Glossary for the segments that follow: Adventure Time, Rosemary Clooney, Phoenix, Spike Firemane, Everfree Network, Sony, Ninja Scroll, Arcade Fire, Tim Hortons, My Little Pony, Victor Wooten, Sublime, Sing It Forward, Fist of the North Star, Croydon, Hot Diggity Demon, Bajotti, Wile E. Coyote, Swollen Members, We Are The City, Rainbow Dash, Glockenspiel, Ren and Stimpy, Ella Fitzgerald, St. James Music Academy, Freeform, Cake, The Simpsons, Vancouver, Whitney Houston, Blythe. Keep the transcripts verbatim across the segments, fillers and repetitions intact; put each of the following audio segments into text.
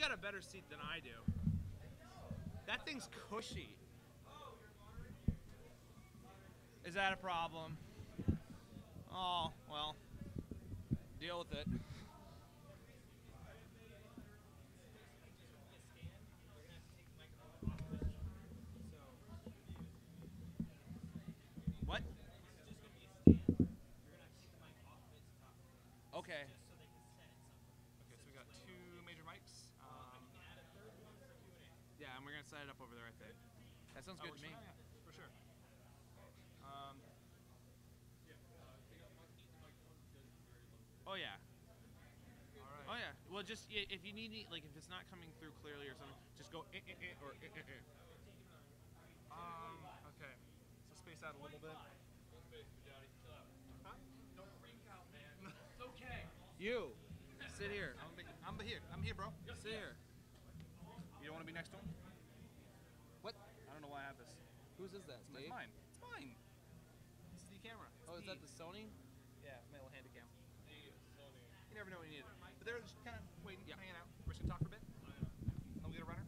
You got a better seat than I do. That thing's cushy. Is that a problem? Oh, well, deal with it. What? Okay. And we're gonna set it up over there, I think. That sounds good oh, to me. Sure, yeah, for sure. Um, oh yeah. All right. Oh yeah. Well, just if you need, like, if it's not coming through clearly or something, just go eh, eh, eh, or eh, eh, eh. Um. Okay. So space out a little bit. Huh? Don't freak out, man. It's okay. You sit here. I'm, I'm here. I'm here, bro. Sit here. You don't want to be next to him? What? I don't know why I have this. Whose is that? It's Dave? Mine. It's mine. It's the camera. It's oh, is that the Sony? Yeah, my little handy cam. You never know what you need. But they're just kind of waiting, yeah. hanging out. We're just going to talk for a bit. I'll get a runner.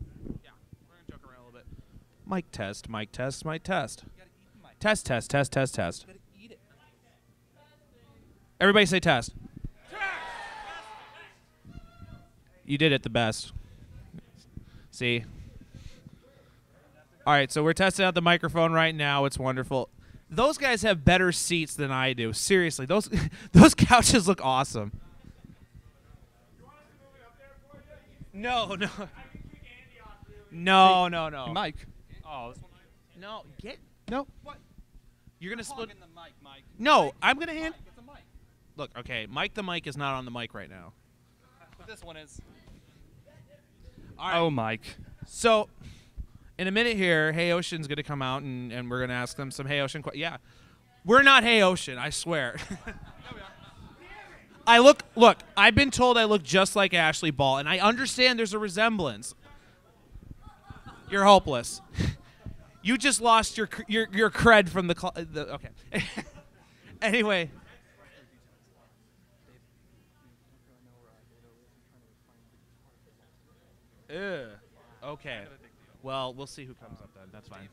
Yeah, we're going to joke around a little bit. Mic test, mic test, mic test. You got to eat the mic. Test, test, test, test, test. You got to eat it. Everybody say test. Test! Test! You did it the best. See. All right, so we're testing out the microphone right now. It's wonderful. Those guys have better seats than I do. Seriously, those those couches look awesome. You want us to move it up there for you? No, no. No, no, no. Hey, Mike. Oh. No, get. No. What? You're going to split. The mic, Mike. No, Mike, I'm going to hand. Get the mic. Look, okay, Mike the mic is not on the mic right now. But this one is. Right. Oh, Mike. So, in a minute here, Hey Ocean's going to come out, and, and we're going to ask them some Hey Ocean questions. Yeah. We're not Hey Ocean, I swear. Yeah, we are. I look, look, I've been told I look just like Ashleigh Ball, and I understand there's a resemblance. You're hopeless. You just lost your your, your cred from the, cl the okay. Anyway. Ugh. Okay. Well, we'll see who comes up then. That's fine.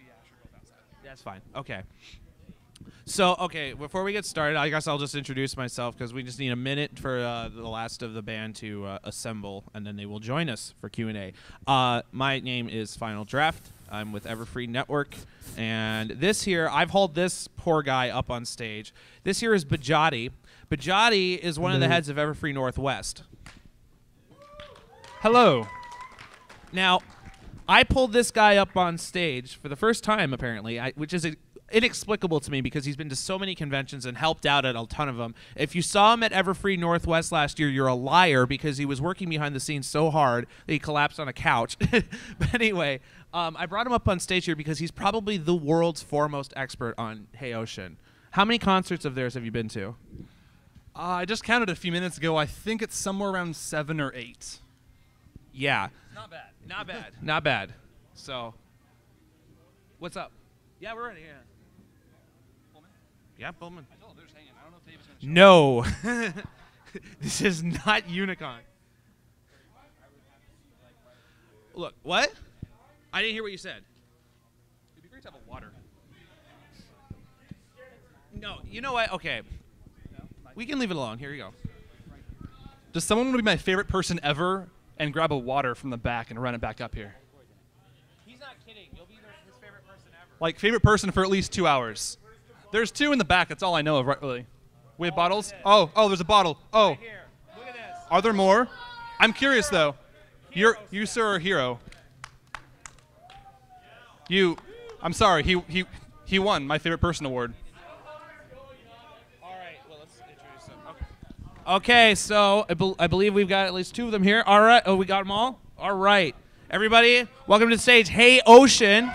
That's fine. Okay. So, okay, before we get started, I guess I'll just introduce myself because we just need a minute for uh, the last of the band to uh, assemble, and then they will join us for Q and A. Uh, my name is Final Draft. I'm with Everfree Network, and this here, I've hauled this poor guy up on stage. This here is Bajotti. Bajotti is one Hello. of the heads of Everfree Northwest. Hello. Now, I pulled this guy up on stage for the first time, apparently, I, which is a, inexplicable to me because he's been to so many conventions and helped out at a ton of them. If you saw him at Everfree Northwest last year, you're a liar because he was working behind the scenes so hard that he collapsed on a couch. But anyway, um, I brought him up on stage here because he's probably the world's foremost expert on Hey Ocean. How many concerts of theirs have you been to? Uh, I just counted a few minutes ago. I think it's somewhere around seven or eight. Yeah. Not bad. Not bad. Not bad. So, what's up? Yeah, we're ready. Yeah. Pullman? Yeah, Pullman. I told him they're just hanging. I don't know if David's going to show up. No. This is not Unicon. Look, what? I didn't hear what you said. It'd be great to have a water. No, you know what? Okay. We can leave it alone. Here you go. Does someone want to be my favorite person ever? And grab a water from the back and run it back up here. He's not kidding. You'll be his favorite person ever. Like, favorite person for at least two hours. There's two in the back. That's all I know of, right, really. We have all bottles? Oh, oh, there's a bottle. Oh. Right here. Look at this. Are there more? I'm curious, though. Hero You're, you, sir, are a hero. You, I'm sorry. He, he, he won my favorite person award. Okay, so I, be I believe we've got at least two of them here. All right. Oh, we got them all? All right. Everybody, welcome to the stage. Hey, Ocean.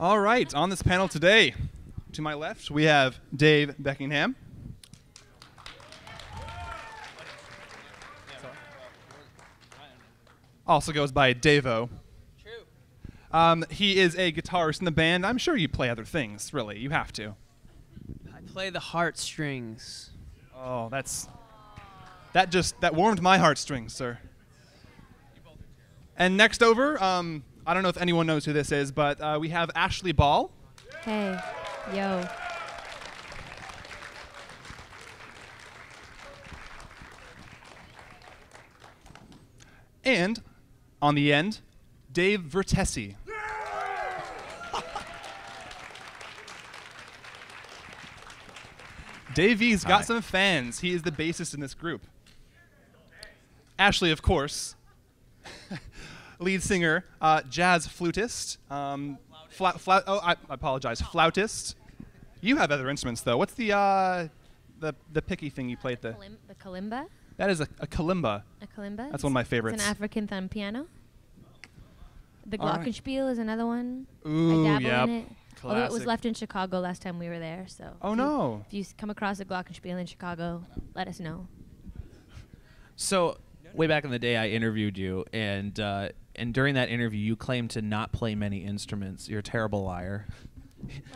All right. On this panel today, to my left, we have Dave Beckingham. Also goes by Davo. True. Um, he is a guitarist in the band. I'm sure you play other things, really. You have to. I play the heartstrings. Oh, that's... That just, that warmed my heartstrings, sir. And next over, um, I don't know if anyone knows who this is, but uh, we have Ashleigh Ball. Hey, yo. And, on the end, Dave Vertesi. Davey's got Hi. some fans. He is the bassist in this group. Ashleigh, of course, lead singer, uh, jazz flutist. Um, fla fla oh, I, I apologize, flautist. You have other instruments, though. What's the uh, the the picky thing you played? The the kalimba. That is a, a kalimba. A kalimba. That's one of my favorites. It's an African thumb piano. The glockenspiel right. is another one. Ooh, I dabble yep. in it. Classic. Although it was left in Chicago last time we were there, so. Oh, if no. You, if you come across a glockenspiel in Chicago, let us know. So, way back in the day, I interviewed you, and uh, and during that interview, you claimed to not play many instruments. You're a terrible liar.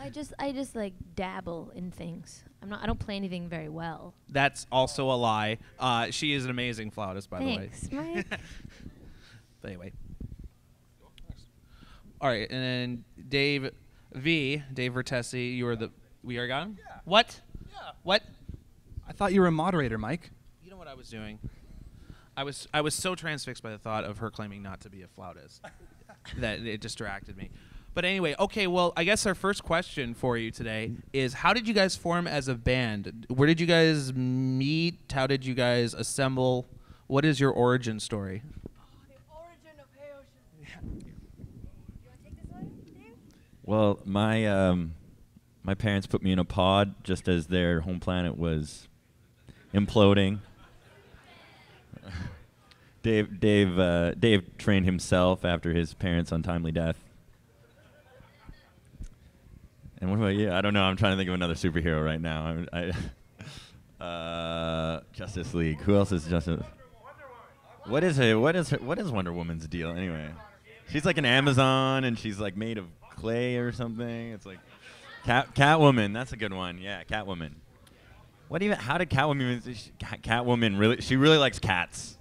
I just, I just like dabble in things. I'm not. I don't play anything very well. That's also a lie. Uh, she is an amazing flautist, by Thanks, the way. Thanks, Mike. But anyway. All right, and then Dave V, Dave Vertesi, you are the, we are gone? Yeah. What? Yeah. What? I thought you were a moderator, Mike. You know what I was doing? I was, I was so transfixed by the thought of her claiming not to be a flautist that it distracted me. But anyway, okay, well, I guess our first question for you today is, how did you guys form as a band? Where did you guys meet? How did you guys assemble? What is your origin story? Well, my um, my parents put me in a pod just as their home planet was imploding. Dave Dave uh, Dave trained himself after his parents' untimely death. And what about you? I don't know. I'm trying to think of another superhero right now. I, I uh, Justice League. Who else is Justice? What is her, What is her, What is Wonder Woman's deal anyway? She's like an Amazon, and she's like made of clay or something. It's like cat Catwoman. That's a good one. Yeah, Catwoman. What even? How did Catwoman? She, Catwoman really? She really likes cats.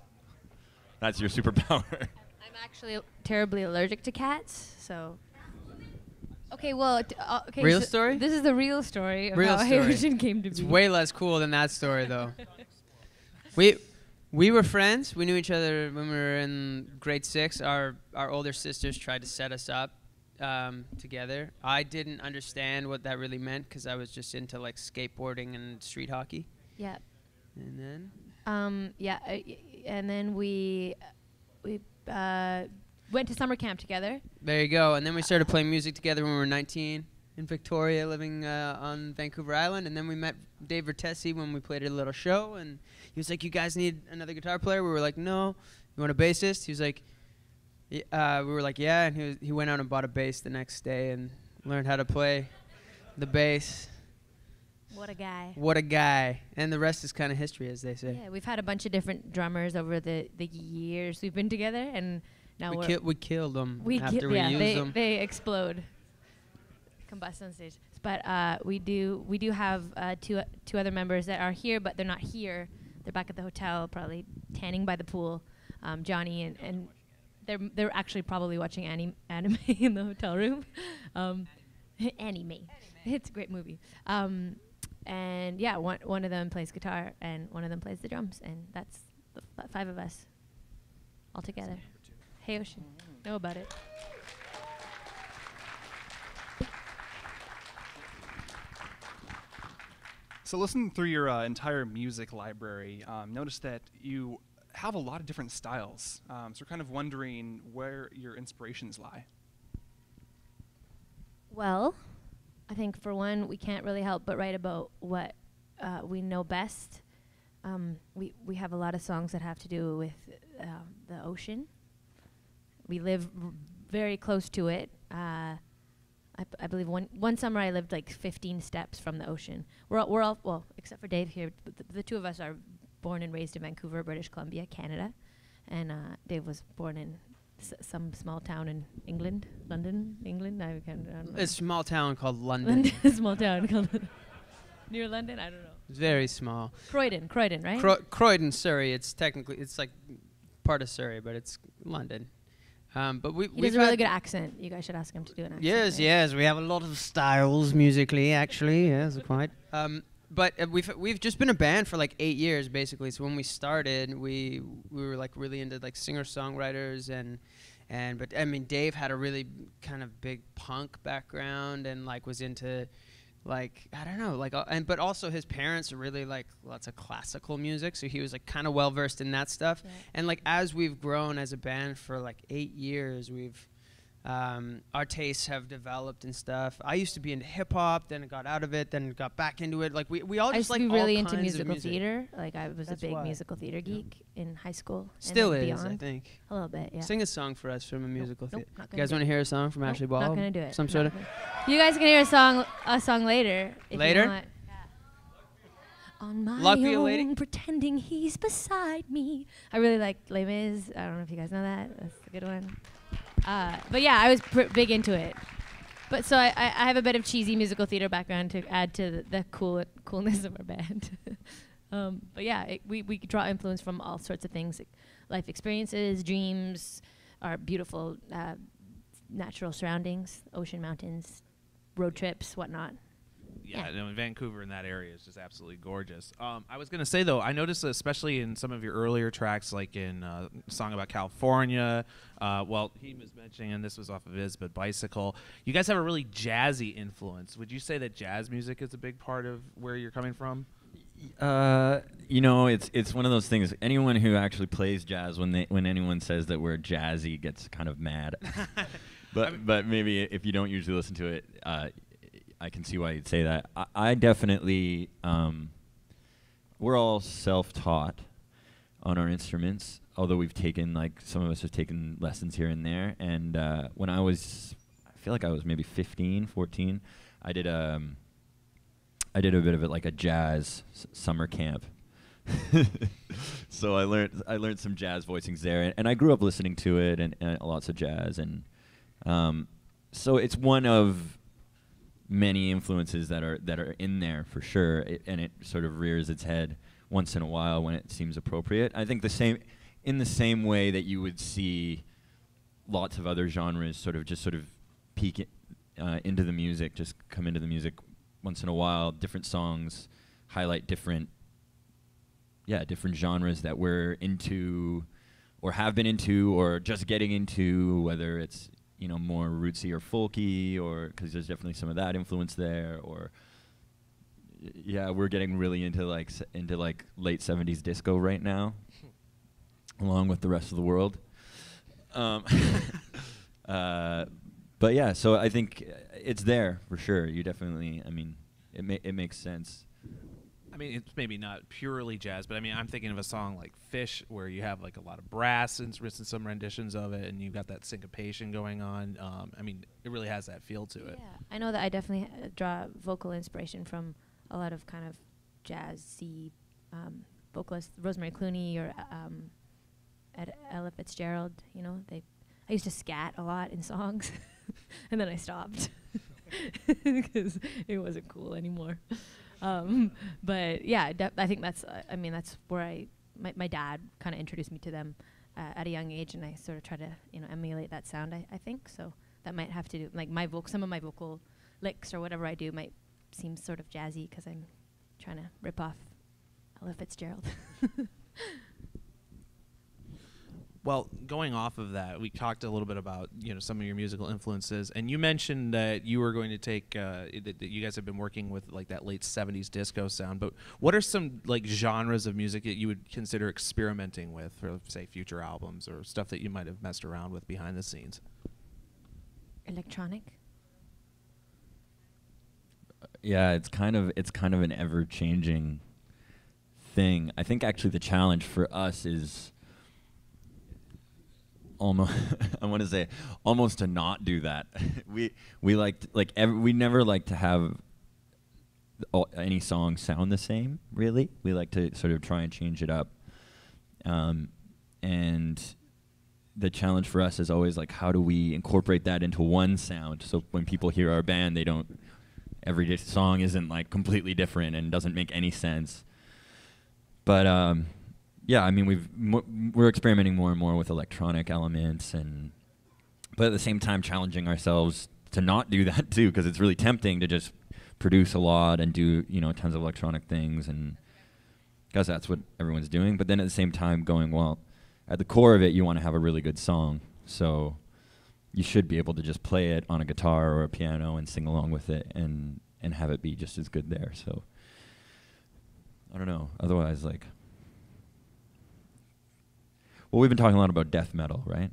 That's your superpower. I'm actually terribly allergic to cats. So. Okay. Well. T uh, okay, real so story. This is the real story of real how story. Hey Ocean came to be. It's way less cool than that story, though. we. We were friends. We knew each other when we were in grade six. Our our older sisters tried to set us up um, together. I didn't understand what that really meant because I was just into like skateboarding and street hockey. Yeah. And then. Um. Yeah. Uh, and then we we uh, went to summer camp together. There you go. And then we started playing music together when we were nineteen in Victoria, living uh, on Vancouver Island. And then we met Dave Vertesi when we played a little show, and he was like, you guys need another guitar player? We were like, no. You want a bassist? He was like, y uh, we were like, yeah, and he, was, he went out and bought a bass the next day and learned how to play the bass. What a guy. What a guy. And the rest is kind of history, as they say. Yeah, we've had a bunch of different drummers over the, the years we've been together, and now we we're... Ki we killed them we after ki we yeah, used they, them. They explode. Combust on stage. But uh, we do we do have uh, two uh, two other members that are here, but they're not here. They're back at the hotel, probably tanning by the pool. Um, Johnny and, and they're they're actually probably watching anim anime in the hotel room. Um, anime. anime. It's a great movie. Um, and yeah, one one of them plays guitar and one of them plays the drums, and that's the five of us all together. Hey Ocean, know about it. So listening through your uh, entire music library, um, notice that you have a lot of different styles. Um, so we're kind of wondering where your inspirations lie. Well, I think for one, we can't really help but write about what uh, we know best. Um, we, we have a lot of songs that have to do with uh, the ocean. We live r very close to it. Uh, I, b I believe one one summer I lived like fifteen steps from the ocean. We're all, we're all well, except for Dave here. But th the two of us are born and raised in Vancouver, British Columbia, Canada, and uh, Dave was born in S- some small town in England, London, England. I can't. I don't know. A small town called London. A small town called near London. I don't know. It's very small. Croydon, Croydon, right? Cro- Croydon, Surrey. It's technically it's like part of Surrey, but it's London. Um, but we he does a really good accent. You guys should ask him to do an accent. Yes, right? Yes, we have a lot of styles musically, actually. Yes, quite. Um, but uh, we've we've just been a band for like eight years, basically. So when we started, we we were like really into like singer songwriters and and but I mean Dave had a really kind of big punk background and like was into like I don't know like uh, and but also his parents really like lots of classical music, so he was like kind of well versed in that stuff. Right. And like as we've grown as a band for like eight years, we've um, our tastes have developed and stuff. I used to be into hip hop, then I got out of it, then got back into it. Like we we all I just like all really kinds into musical of music. Theater. Like I was That's a big why. musical theater geek yeah. in high school. Still and is, beyond. I think. A little bit, yeah. Sing a song for us from a musical nope, theater. Nope, you guys want to hear a song from nope, Ashleigh Ball? Not gonna do it. Some sort of. You guys can hear a song, a song later. If later? You want. Yeah. On my Luck own, lady. Pretending he's beside me. I really like Les Mis. I don't know if you guys know that. That's a good one. Uh, but yeah, I was pr- big into it. But so I, I, I have a bit of cheesy musical theater background to add to the, the cool coolness of our band. um, but yeah, it, we we draw influence from all sorts of things, like life experiences, dreams, our beautiful uh, natural surroundings, ocean, mountains. Road trips, whatnot. Yeah, yeah. No, Vancouver in that area is just absolutely gorgeous. Um, I was going to say, though, I noticed, especially in some of your earlier tracks, like in uh, Song About California, uh, well, he was mentioning, and this was off of his, but Bicycle, you guys have a really jazzy influence. Would you say that jazz music is a big part of where you're coming from? Uh, you know, it's it's one of those things. Anyone who actually plays jazz, when, they, when anyone says that we're jazzy, gets kind of mad. But but maybe if you don't usually listen to it, uh, I can see why you'd say that. I, I definitely, um, we're all self-taught on our instruments, although we've taken, like, some of us have taken lessons here and there. And uh, when I was, I feel like I was maybe fifteen, fourteen, I did, um, I did a bit of it like a jazz s- summer camp. So I learned, I learned some jazz voicings there, and, and I grew up listening to it and, and lots of jazz and... Um, so it's one of many influences that are that are in there for sure, it, and it sort of rears its head once in a while when it seems appropriate. I think the same, in the same way that you would see lots of other genres sort of just sort of peek it, uh, into the music, just come into the music once in a while. Different songs highlight different, yeah, different genres that we're into, or have been into, or just getting into, whether it's you know, more rootsy or folky, or because there's definitely some of that influence there. Or y- yeah, we're getting really into like s- into like late seventies disco right now, along with the rest of the world. Um, uh, but yeah, so I think it's there for sure. You definitely, I mean, it ma- it makes sense. I mean, it's maybe not purely jazz, but I mean, I'm thinking of a song like Fish, where you have like a lot of brass instruments and some renditions of it, and you've got that syncopation going on. Um, I mean, it really has that feel to it. Yeah, I know that I definitely ha- draw vocal inspiration from a lot of kind of jazzy um, vocalists, Rosemary Clooney or um, Ed- Ella Fitzgerald. You know, they. I used to scat a lot in songs, and then I stopped because it wasn't cool anymore. Um, but yeah, de- I think that's, uh, I mean, that's where I, my, my dad kind of introduced me to them uh, at a young age, and I sort of try to, you know, emulate that sound, I, I think. So that might have to do, like my vocal, some of my vocal licks or whatever I do might seem sort of jazzy because I'm trying to rip off Ella Fitzgerald. Well, going off of that, we talked a little bit about, you know, some of your musical influences, and you mentioned that you were going to take, uh, that, that you guys have been working with like that late seventies disco sound, but what are some like genres of music that you would consider experimenting with for, say, future albums or stuff that you might have messed around with behind the scenes? Electronic. Uh, yeah, it's kind of, it's kind of an ever-changing thing. I think actually the challenge for us is... Almost, I want to say, almost to not do that. we we liked like ev- we never like to have all, any song sound the same. Really, we like to sort of try and change it up. Um, and the challenge for us is always like, how do we incorporate that into one sound? So when people hear our band, they don't, every song isn't like completely different and doesn't make any sense. But um, yeah, I mean, we've m we're experimenting more and more with electronic elements, and but at the same time challenging ourselves to not do that too, because it's really tempting to just produce a lot and do, you know, tons of electronic things, and because that's what everyone's doing. But then at the same time going, well, at the core of it, you want to have a really good song. So you should be able to just play it on a guitar or a piano and sing along with it and, and have it be just as good there. So I don't know. Otherwise, like, well, we've been talking a lot about death metal, right?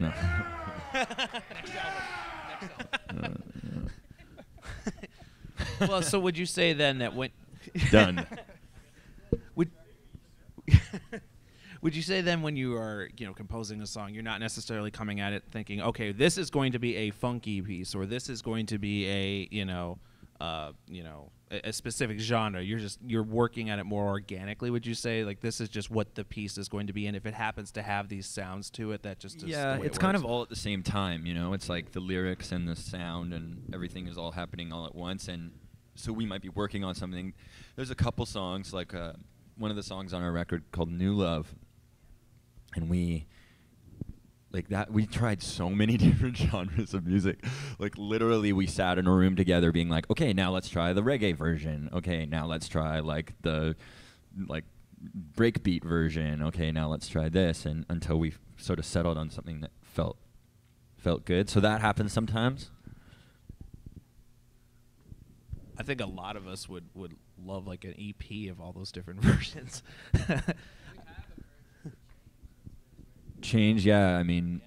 No. Next album. Next album. Uh, yeah. Well, so would you say then that when... Done. Would... Would you say then when you are, you know, composing a song, you're not necessarily coming at it thinking, okay, this is going to be a funky piece, or this is going to be a, you know, uh, you know, a, a specific genre. You're just, you're working at it more organically, would you say? Like, this is just what the piece is going to be, and if it happens to have these sounds to it, that just is yeah, the way it's it works. Kind of all at the same time, you know? It's like the lyrics and the sound and everything is all happening all at once, and so we might be working on something. There's a couple songs, like uh, one of the songs on our record called New Love, and we, like that, we tried so many different genres of music. Like literally we sat in a room together being like, okay, now let's try the reggae version. Okay, now let's try like the like breakbeat version. Okay, now let's try this. And until we sort of settled on something that felt, felt good. So that happens sometimes. I think a lot of us would, would love like an E P of all those different versions. Change, yeah. I mean,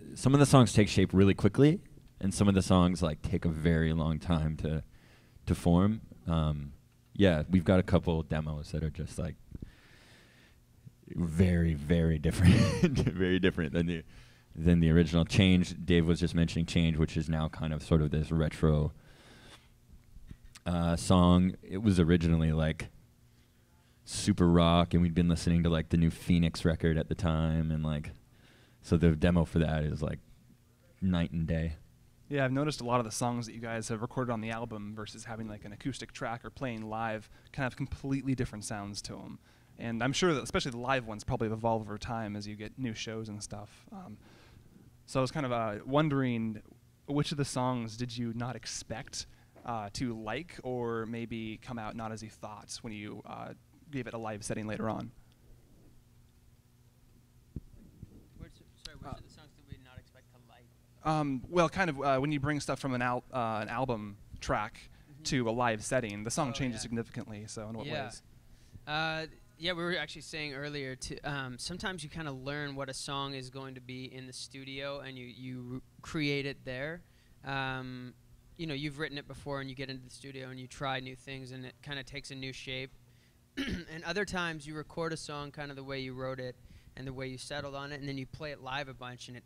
yeah. Some of the songs take shape really quickly, and some of the songs like take a very long time to to form. Um, yeah, we've got a couple demos that are just like very, very different, very different than the than the original. Change. Dave was just mentioning Change, which is now kind of sort of this retro uh, song. It was originally like super rock, and we'd been listening to like the new Phoenix record at the time, and like so the demo for that is like night and day. Yeah, I've noticed a lot of the songs that you guys have recorded on the album versus having like an acoustic track or playing live kind of completely different sounds to them, and I'm sure that especially the live ones probably evolve over time as you get new shows and stuff. Um, so I was kind of uh, wondering, which of the songs did you not expect uh, to like, or maybe come out not as you thought when you uh, gave it a live setting later on? Which, sorry, which uh, of the songs did we not expect to like? Um, well, kind of uh, when you bring stuff from an, al uh, an album track mm-hmm. to a live setting, the song oh changes yeah. significantly, so in what yeah. ways? Uh, yeah, we were actually saying earlier, to, um, sometimes you kind of learn what a song is going to be in the studio, and you, you create it there. Um, you know, you've written it before, and you get into the studio, and you try new things, and it kind of takes a new shape. And other times you record a song kind of the way you wrote it and the way you settled on it, and then you play it live a bunch, and it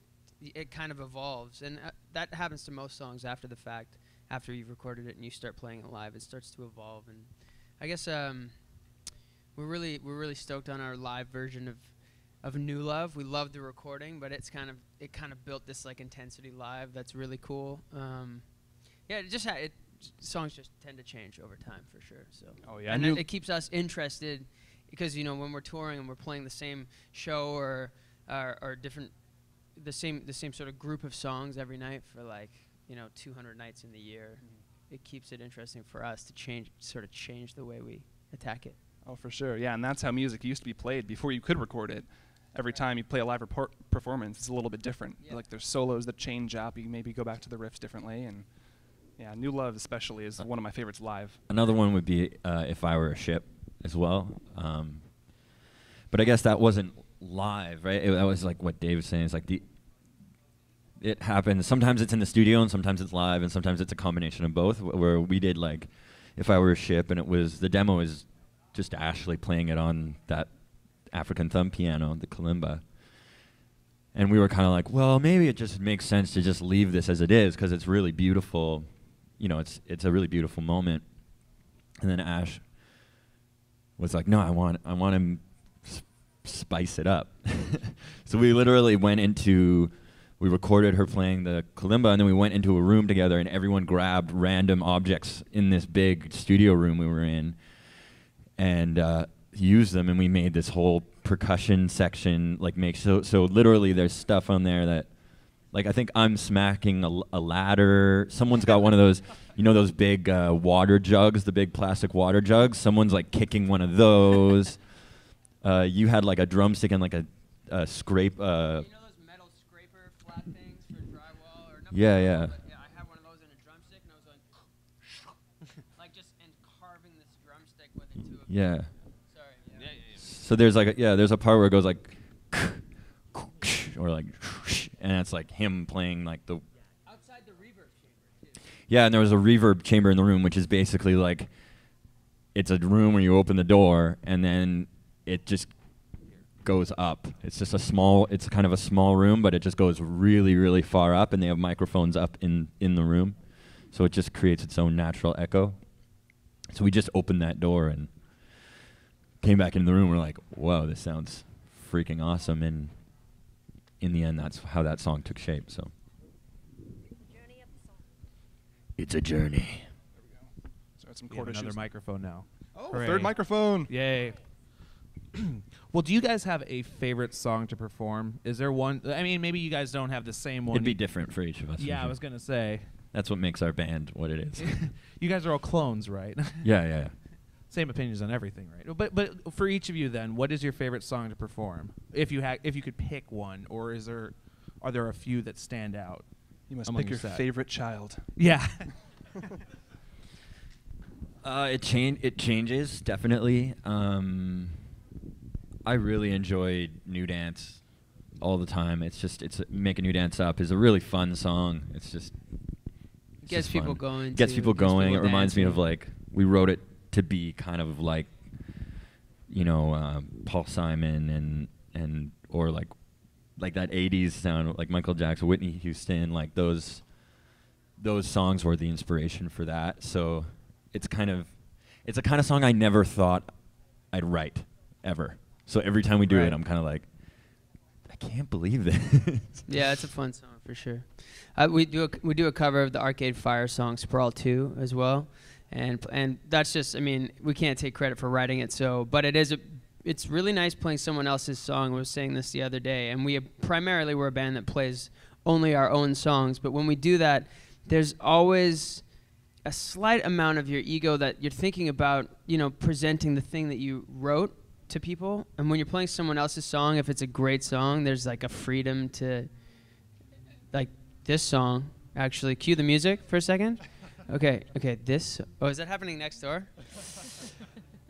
it kind of evolves. And uh, that happens to most songs after the fact, after you've recorded it and you start playing it live. It starts to evolve. And I guess um, we're really we're really stoked on our live version of of New Love. We loved the recording, but it's kind of it kind of built this like intensity live that's really cool. Um, yeah, it just ha it. Songs just tend to change over time for sure. So oh yeah, and it, it keeps us interested, because you know when we're touring and we're playing the same show or or, or different the same the same sort of group of songs every night for like you know two hundred nights in the year, mm-hmm. it keeps it interesting for us to change sort of change the way we attack it. Oh, for sure, yeah, and that's how music used to be played before you could record it. Every right. time you play a live performance, it's a little bit different. Yeah. Like there's solos that change up. You maybe go back to the riffs differently and. Yeah, New Love especially is uh, one of my favorites live. Another one would be uh, If I Were a Ship as well. Um, but I guess that wasn't live, right? It, that was like what Dave was saying. It's like the it happens. Sometimes it's in the studio and sometimes it's live and sometimes it's a combination of both. Wh where we did like If I Were a Ship, and it was the demo is just Ashleigh playing it on that African thumb piano, the kalimba. And we were kind of like, well, maybe it just makes sense to just leave this as it is because it's really beautiful. You know, it's it's a really beautiful moment. And then Ash was like, no, I want I want to spice it up. So we literally went into, we recorded her playing the kalimba, and then we went into a room together, and everyone grabbed random objects in this big studio room we were in and uh, used them, and we made this whole percussion section. Like make so, so literally there's stuff on there that, like I think I'm smacking a, a ladder. Someone's got one of those, you know those big uh, water jugs, the big plastic water jugs? Someone's like kicking one of those. Uh, you had like a drumstick and like a, a scrape. Uh, you know those metal scraper flat things for drywall? Or yeah, yeah. Those, yeah. I had one of those and a drumstick and I was like, like just and carving this drumstick with it too. Yeah. Sorry. Yeah. Yeah, yeah, yeah. So there's like, a, yeah, there's a part where it goes like, or like, and it's like him playing like the. Outside the reverb chamber too. Yeah, and there was a reverb chamber in the room, which is basically like, it's a room where you open the door and then it just goes up. It's just a small, it's kind of a small room, but it just goes really, really far up, and they have microphones up in, in the room. So it just creates its own natural echo. So we just opened that door and came back into the room. We're like, whoa, this sounds freaking awesome. And in the end, that's how that song took shape, so. Journey of the song. It's a journey. There we go. So that's some we chord issues. Another microphone now. Oh, hooray. Third microphone. Yay. Well, do you guys have a favorite song to perform? Is there one? I mean, maybe you guys don't have the same one. It'd be different for each of us. Yeah, I was going to say. That's what makes our band what it is. You guys are all clones, right? Yeah, yeah, yeah. Same opinions on everything, right? But but for each of you then, what is your favorite song to perform? If you ha if you could pick one, or is there are there a few that stand out? You must pick your set. favorite child. Yeah. uh it change it changes definitely. Um I really enjoy New Dance all the time. It's just, it's a, Make a New Dance Up is a really fun song. It's just, it's gets, just people gets people going. Gets people going. It reminds me of like, we wrote it to be kind of like, you know, uh, Paul Simon and, and, or like, like that eighties sound, like Michael Jackson, Whitney Houston, like those, those songs were the inspiration for that. So it's kind of, it's a kind of song I never thought I'd write ever. So every time we do right. it, I'm kind of like, I can't believe this. Yeah, it's a fun song for sure. Uh, we do a, we do a cover of the Arcade Fire song Sprawl two as well, and and that's just, I mean, we can't take credit for writing it. So, but it is a, it's really nice playing someone else's song. We were saying this the other day, and we primarily we're a band that plays only our own songs. But when we do that, there's always a slight amount of your ego that you're thinking about, you know, presenting the thing that you wrote to people. And when you're playing someone else's song, if it's a great song, there's like a freedom to, like this song, actually, cue the music for a second. Okay, okay, this, oh, is that happening next door?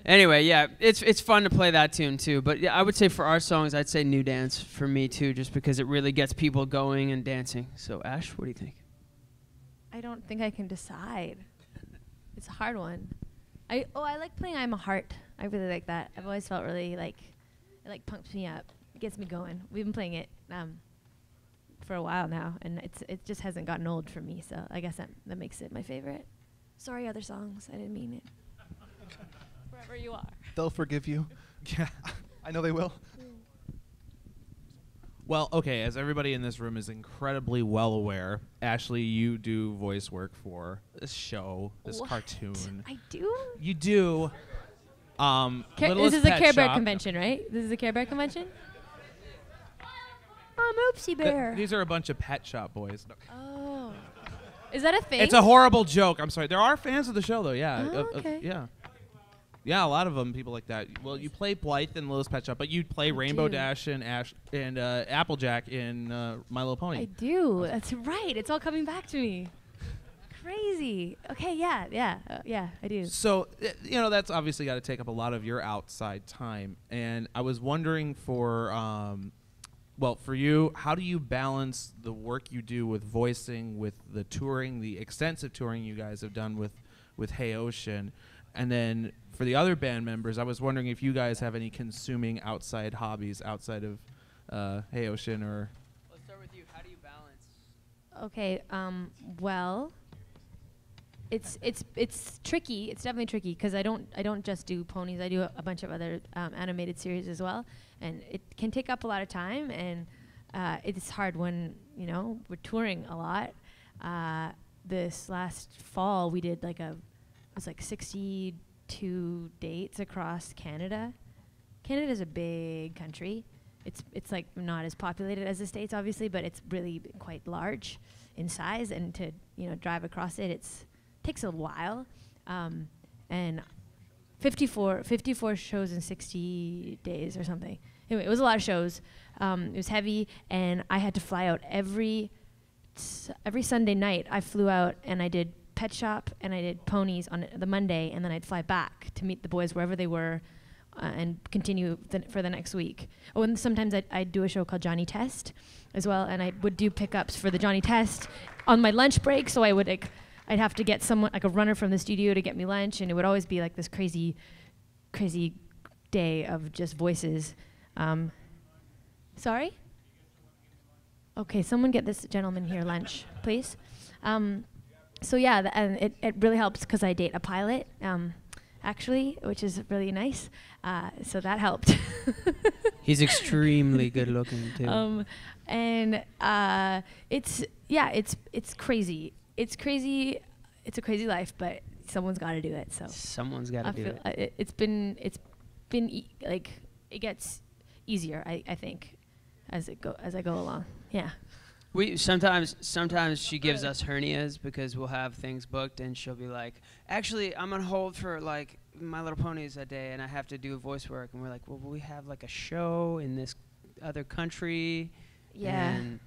Anyway, yeah, it's it's fun to play that tune too, but yeah, I would say for our songs, I'd say New Dance for me too, just because it really gets people going and dancing. So Ash, what do you think? I don't think I can decide. It's a hard one. I, oh, I like playing I'm a Heart. I really like that. I've always felt really like, it like pumps me up. It gets me going. We've been playing it um, for a while now, and it's it just hasn't gotten old for me. So I guess that that makes it my favorite. Sorry, other songs. I didn't mean it. Wherever you are, they'll forgive you. Yeah, I know they will. Mm. Well, okay. As everybody in this room is incredibly well aware, Ashleigh, you do voice work for this show, this what? cartoon. I do. You do. Um, this is a Care Bear shop. convention, right? This is a Care Bear convention? I'm Oopsie Bear. Th these are a bunch of Pet Shop Boys. No. Oh. Is that a thing? It's a horrible joke. I'm sorry. There are fans of the show, though, yeah. Oh, uh, okay. Uh, yeah. Yeah, a lot of them, people like that. Well, you play Blythe in Little Pet Shop, but you play I Rainbow do. Dash and Ash and uh, Applejack in uh, My Little Pony. I do. That's right. It's all coming back to me. Crazy. Okay, yeah, yeah, uh, yeah, I do. So, uh, you know, that's obviously got to take up a lot of your outside time. And I was wondering for, um, well, for you, how do you balance the work you do with voicing, with the touring, the extensive touring you guys have done with, with Hey Ocean? And then for the other band members, I was wondering if you guys have any consuming outside hobbies outside of uh, Hey Ocean or... Let's start with you. How do you balance? Okay, um, well... It's it's it's tricky. It's definitely tricky because I don't I don't just do ponies. I do a, a bunch of other um, animated series as well. and it can take up a lot of time, and uh, it's hard when, you know, we're touring a lot. Uh, this last fall, we did like a, it was like sixty-two dates across Canada. Canada's a big country. It's it's like not as populated as the States, obviously, but it's really quite large in size, and to, you know, drive across it, it's takes a while. Um, and fifty-four, fifty-four shows in sixty days or something. Anyway, it was a lot of shows. Um, it was heavy, and I had to fly out every every Sunday night. I flew out and I did Pet Shop and I did Ponies on the Monday, and then I'd fly back to meet the boys wherever they were. Uh, and continue th for the next week. Oh, and sometimes I'd, I'd do a show called Johnny Test as well, and I would do pickups for the Johnny Test on my lunch break, so I would, like, I'd have to get someone, like a runner from the studio to get me lunch, and it would always be like this crazy, crazy day of just voices. Um, sorry? Okay, someone get this gentleman here lunch, please. Um, so yeah, th and it, it really helps because I date a pilot, um, actually, which is really nice. Uh, so that helped. He's extremely good looking too. Um, and uh, it's, yeah, it's it's crazy. It's crazy. It's a crazy life, but someone's got to do it. So someone's got to do it. I, it's been it's been e like it gets easier. I I think as it go as I go along. Yeah. We sometimes sometimes she gives us hernias because we'll have things booked and she'll be like, actually, I'm on hold for like My Little Ponies that day and I have to do voice work, and we're like, well, we have like a show in this other country. Yeah. And,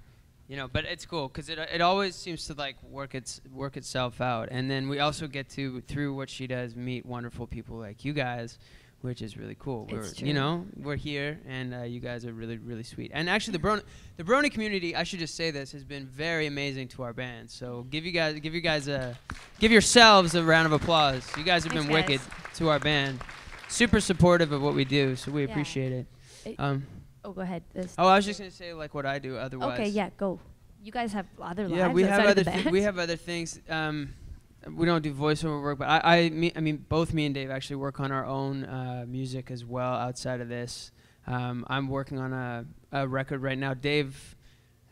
you know, but it's cool because it it always seems to like work its work itself out, and then we also get to through what she does meet wonderful people like you guys, which is really cool. We're, you know, we're here, and uh, you guys are really, really sweet. And actually, the Brony, the Brony community, I should just say this, has been very amazing to our band. So give you guys, give you guys a, give yourselves a round of applause. You guys have Thanks been guys. wicked to our band, super supportive of what we do, so we yeah. appreciate it. it um, oh, go ahead. This oh, I was just gonna say like what I do otherwise. Okay, yeah, go. You guys have other yeah, lives. Yeah, we have other th we have other things. Um, We don't do voiceover work, but I, I, me, I mean, both me and Dave actually work on our own uh, music as well outside of this. Um, I'm working on a, a record right now. Dave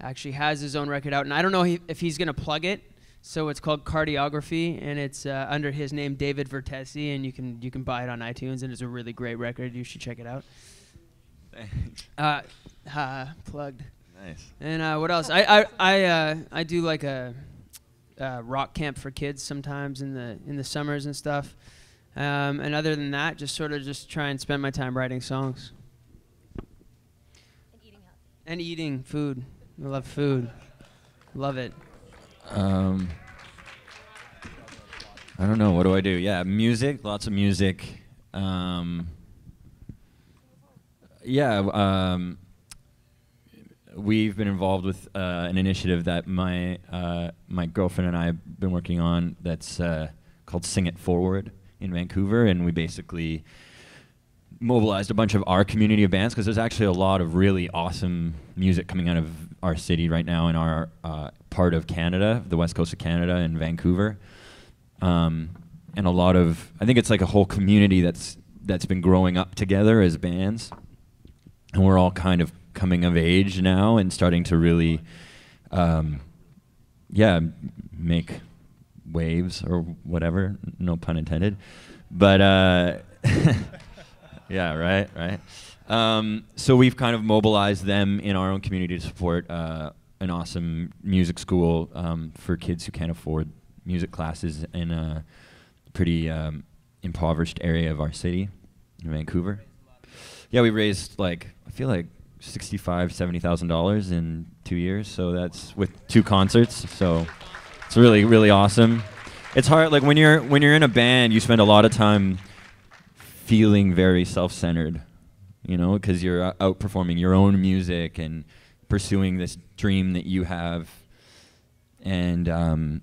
actually has his own record out, and I don't know he, if he's going to plug it. So it's called Cardiography, and it's uh, under his name, David Vertesi, and you can you can buy it on iTunes, and it's a really great record. You should check it out. Thanks. Uh, uh, plugged. Nice. And uh, what else? I, I, I, uh, I do like a... Uh, rock camp for kids sometimes in the in the summers and stuff, um, and other than that, just sort of just try and spend my time writing songs and eating healthy. And eating food. I love food, love it. Um, I don't know. What do I do? Yeah, music. Lots of music. Um, yeah. Um, We've been involved with uh, an initiative that my uh, my girlfriend and I have been working on that's uh, called Sing It Forward in Vancouver, and we basically mobilized a bunch of our community of bands because there's actually a lot of really awesome music coming out of our city right now in our uh, part of Canada, the west coast of Canada and Vancouver, um, and a lot of I think it's like a whole community that's that's been growing up together as bands, and we're all kind of coming of age now and starting to really, um, yeah, make waves or whatever, no pun intended. But, uh, yeah, right, right. Um, so we've kind of mobilized them in our own community to support uh, an awesome music school um, for kids who can't afford music classes in a pretty um, impoverished area of our city, in Vancouver. Yeah, we raised like, I feel like, Sixty-five, seventy thousand dollars in two years. So that's with two concerts. So it's really, really awesome. It's hard, like when you're when you're in a band, you spend a lot of time feeling very self-centered, you know, because you're out performing your own music and pursuing this dream that you have. And um,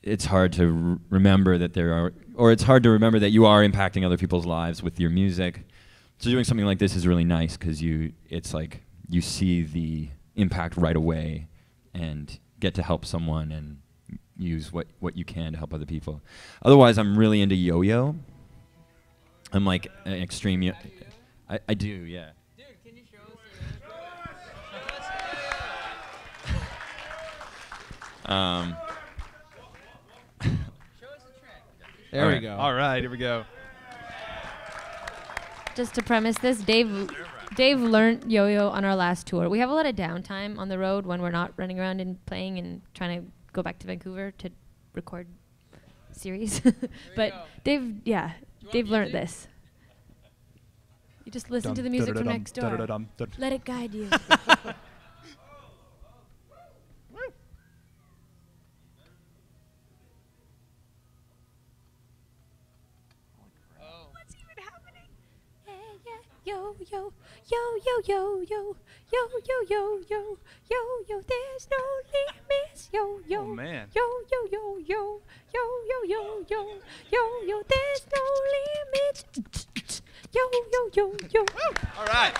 it's hard to r remember that there are, or it's hard to remember that you are impacting other people's lives with your music. So doing something like this is really nice because you, it's like you see the impact right away and get to help someone and use what, what you can to help other people. Otherwise, I'm really into yo-yo. I'm like an extreme yo I, I do, yeah. Dude, can Um, there we go. All right, here we go. Just to premise this, Dave Dave learned yo-yo on our last tour. We have a lot of downtime on the road when we're not running around and playing and trying to go back to Vancouver to record series. But Dave, yeah, Dave learned this. You just listen dum, to the music from next door. Da da da da. Let it guide you. Yo, yo, yo, yo, yo, yo, yo, yo, yo, yo, yo, yo, there's no limits, yo, yo, oh, man. Yo, yo, yo, yo, yo, yo, yo, yo, yo, yo, there's no limits, yo, yo, yo, yo. All right.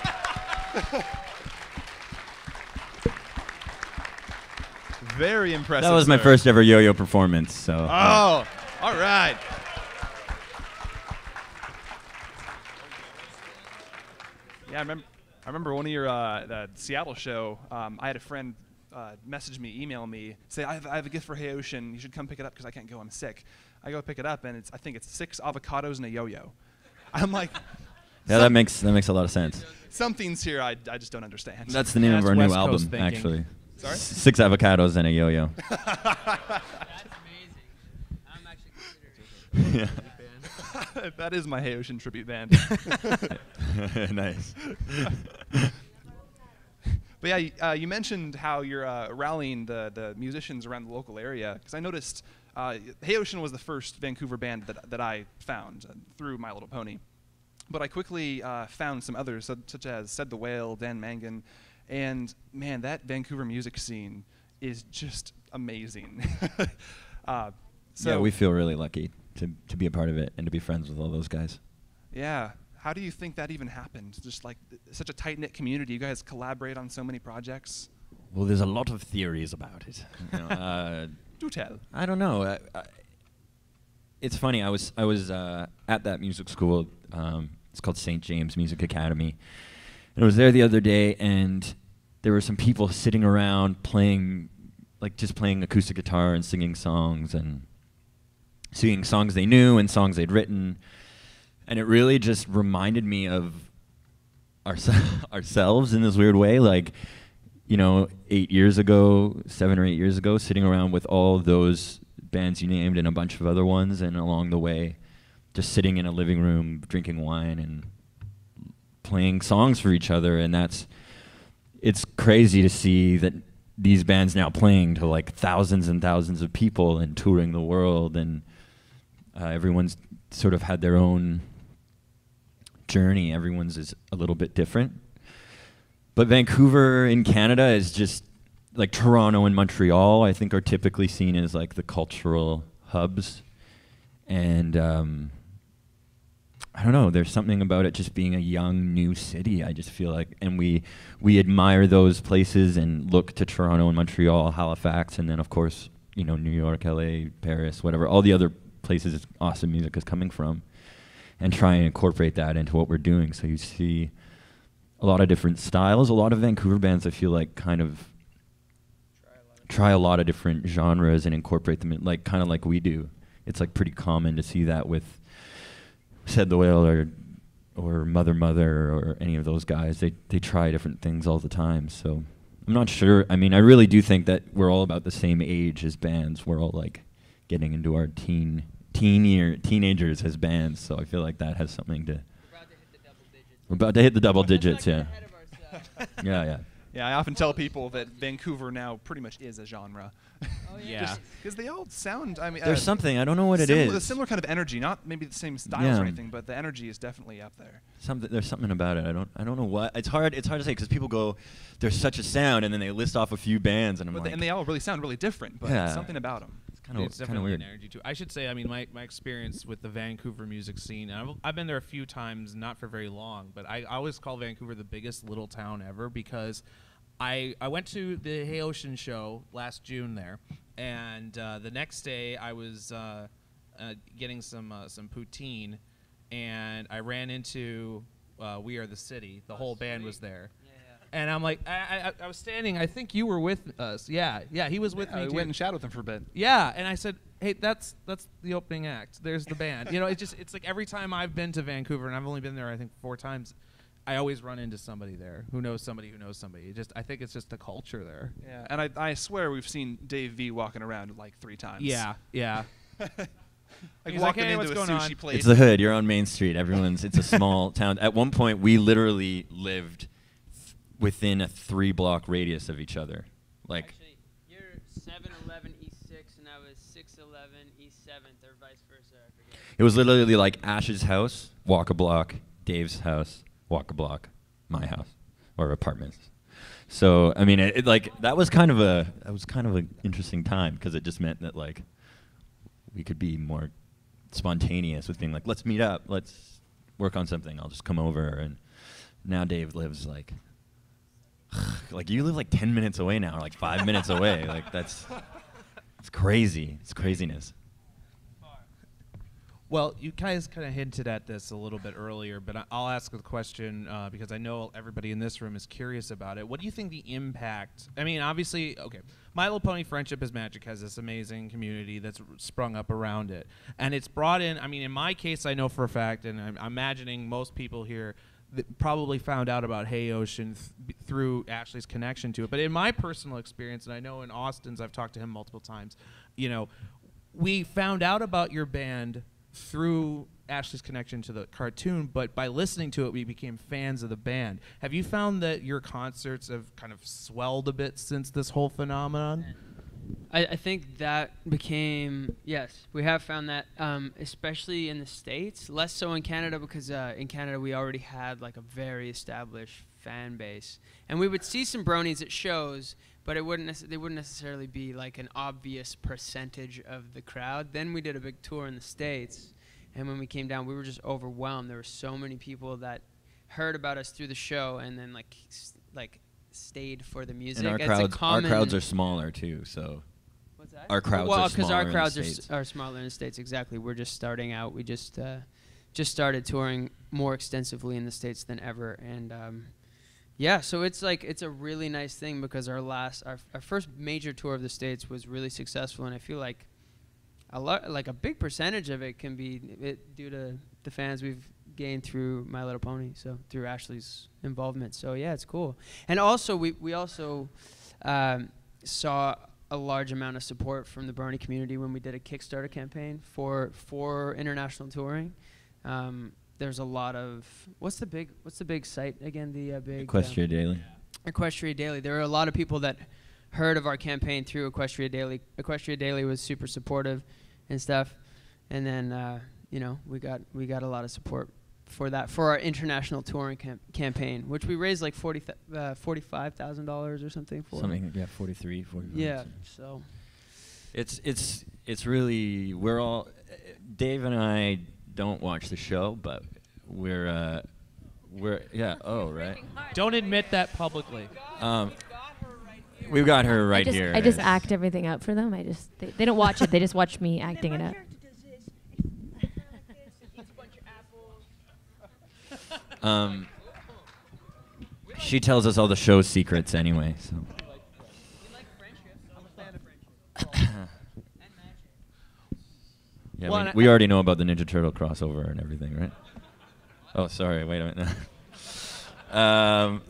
Very impressive. That was my sir. first ever yo-yo performance, so. Oh, uh, all right. Yeah, I remember, I remember one of your uh, the Seattle show, um, I had a friend uh, message me, email me, say, I have, I have a gift for Hey Ocean, you should come pick it up because I can't go, I'm sick. I go pick it up, and it's I think it's six avocados and a yo-yo. I'm like... yeah, that makes that makes a lot of sense. Something's here I, I just don't understand. That's the name yeah, of our West new Coast album, thinking. actually. Sorry? Six avocados and a yo-yo. That's amazing. I'm actually considering it. Yeah. That is my Hey Ocean tribute band. Nice. But yeah, you, uh, you mentioned how you're uh, rallying the, the musicians around the local area, because I noticed uh, Hey Ocean was the first Vancouver band that, that I found uh, through My Little Pony. But I quickly uh, found some others, su such as Said the Whale, Dan Mangan, and man, that Vancouver music scene is just amazing. uh, so yeah, we feel really lucky to, to be a part of it and to be friends with all those guys. Yeah. How do you think that even happened? Just like th such a tight-knit community. You guys collaborate on so many projects. Well, there's a lot of theories about it. You know, uh, do tell. I don't know. I, I, it's funny. I was, I was uh, at that music school. Um, it's called Saint James Music Academy. And I was there the other day, and there were some people sitting around playing, like just playing acoustic guitar and singing songs and singing songs they knew and songs they'd written. And it really just reminded me of ourse ourselves in this weird way. Like, you know, eight years ago, seven or eight years ago, sitting around with all those bands you named and a bunch of other ones, and along the way, just sitting in a living room, drinking wine and playing songs for each other. And that's, it's crazy to see that these bands now playing to like thousands and thousands of people and touring the world, and Uh, everyone's sort of had their own journey. Everyone's is a little bit different. But Vancouver in Canada is just, like Toronto and Montreal, I think, are typically seen as like the cultural hubs. And um, I don't know, there's something about it just being a young, new city. I just feel like, and we, we admire those places and look to Toronto and Montreal, Halifax, and then of course, you know, New York, L A, Paris, whatever, all the other places awesome music is coming from, and try and incorporate that into what we're doing. So you see a lot of different styles. A lot of Vancouver bands, I feel like, kind of try a lot of different genres and incorporate them in, like kind of like we do. It's like pretty common to see that with Said the Whale or or Mother Mother or any of those guys. They they try different things all the time. So I'm not sure. I mean, I really do think that we're all about the same age as bands. We're all like getting into our teen Teen year, teenagers as bands, so I feel like that has something to. We're about to hit the double digits. We're about to hit the double digits, yeah. yeah, yeah. Yeah, I often tell people that Vancouver now pretty much is a genre. Oh, yeah. Because they all sound. I mean, there's uh, something I don't know what it is. With a similar kind of energy, not maybe the same styles yeah. or anything, but the energy is definitely up there. Something there's something about it. I don't. I don't know what. It's hard. It's hard to say because people go, "There's such a sound," and then they list off a few bands, and I'm but like, and they all really sound really different, but yeah. something about them. Kinda, it's definitely weird. An energy too. I should say, I mean, my, my experience with the Vancouver music scene, and I've, I've been there a few times, not for very long, but I, I always call Vancouver the biggest little town ever, because I, I went to the Hey Ocean show last June there, and uh, the next day I was uh, uh, getting some, uh, some poutine, and I ran into uh, We Are the City. The oh, whole sweet. band was there. and I'm like, I, I, I was standing. I think you were with us. Yeah, yeah, he was with yeah, me. I too. went and shadowed them for a bit. Yeah, and I said, hey, that's that's the opening act. There's the band. You know, it's just it's like every time I've been to Vancouver, and I've only been there I think four times, I always run into somebody there who knows somebody who knows somebody. It just I think it's just the culture there. Yeah, and I I swear we've seen Dave V walking around like three times. Yeah, yeah. Like walking into a sushi place. It's the hood. You're on Main Street. Everyone's. It's a small town. At one point, we literally lived th within a three-block radius of each other. Like, actually, you're seven eleven East six, and I was six eleven East seventh, or vice versa. I forget. It was literally like Ash's house, walk a block. Dave's house, walk a block. My house, or apartments. So I mean, it, it like that was kind of a that was kind of an interesting time because it just meant that like. We could be more spontaneous with being like, let's meet up, let's work on something. I'll just come over. And now Dave lives like, like you live like ten minutes away now, or like five minutes away. Like that's, it's crazy. It's craziness. Well, you guys kind of hinted at this a little bit earlier, but I, I'll ask a question uh, because I know everybody in this room is curious about it. What do you think the impact, I mean, obviously, okay, My Little Pony Friendship is Magic has this amazing community that's r sprung up around it. And it's brought in, I mean, in my case, I know for a fact, and I'm, I'm imagining most people here that probably found out about Hey Ocean th through Ashleigh's connection to it. But in my personal experience, and I know in Austin's, I've talked to him multiple times, you know, we found out about your band through Ashleigh's connection to the cartoon, but by listening to it, we became fans of the band. Have you found that your concerts have kind of swelled a bit since this whole phenomenon? I, I think that became, yes, we have found that, um, especially in the States, less so in Canada, because uh, in Canada we already had like a very established fan base. And we would see some bronies at shows, but it wouldn't they wouldn't necessarily be like an obvious percentage of the crowd. Then we did a big tour in the States, and when we came down, we were just overwhelmed. There were so many people that heard about us through the show and then like st like stayed for the music. And our, crowds, our crowds are smaller too, so. What's that? Our crowds well, are smaller Well, because our crowds are, are smaller in the States, exactly. We're just starting out. We just, uh, just started touring more extensively in the States than ever, and um, yeah, so it's like it's a really nice thing because our last, our, our first major tour of the States was really successful, and I feel like a lot, like a big percentage of it can be it due to the fans we've gained through My Little Pony, so through Ashleigh's involvement. So yeah, it's cool. And also we we also um, saw a large amount of support from the Brony community when we did a Kickstarter campaign for for international touring. Um, There's a lot of what's the big what's the big site again? The uh, big Equestria um, Daily. Equestria Daily. There are a lot of people that heard of our campaign through Equestria Daily. Equestria Daily was super supportive and stuff. And then uh, you know we got we got a lot of support for that for our international touring camp campaign, which we raised like forty uh, forty five thousand dollars or something for. Something yeah, forty three, forty five. Yeah, so it's it's it's really we're all uh, Dave and I. Don't watch the show, but we're uh, we're yeah. Oh right. Don't admit that publicly. Um, we've got her right here. I just act everything out for them. I just they, they don't watch it. They just watch me acting it out. Um, she tells us all the show's secrets anyway. So. Yeah, well, we, we already know about the Ninja Turtle crossover and everything, right? Oh, sorry. Wait a minute. um,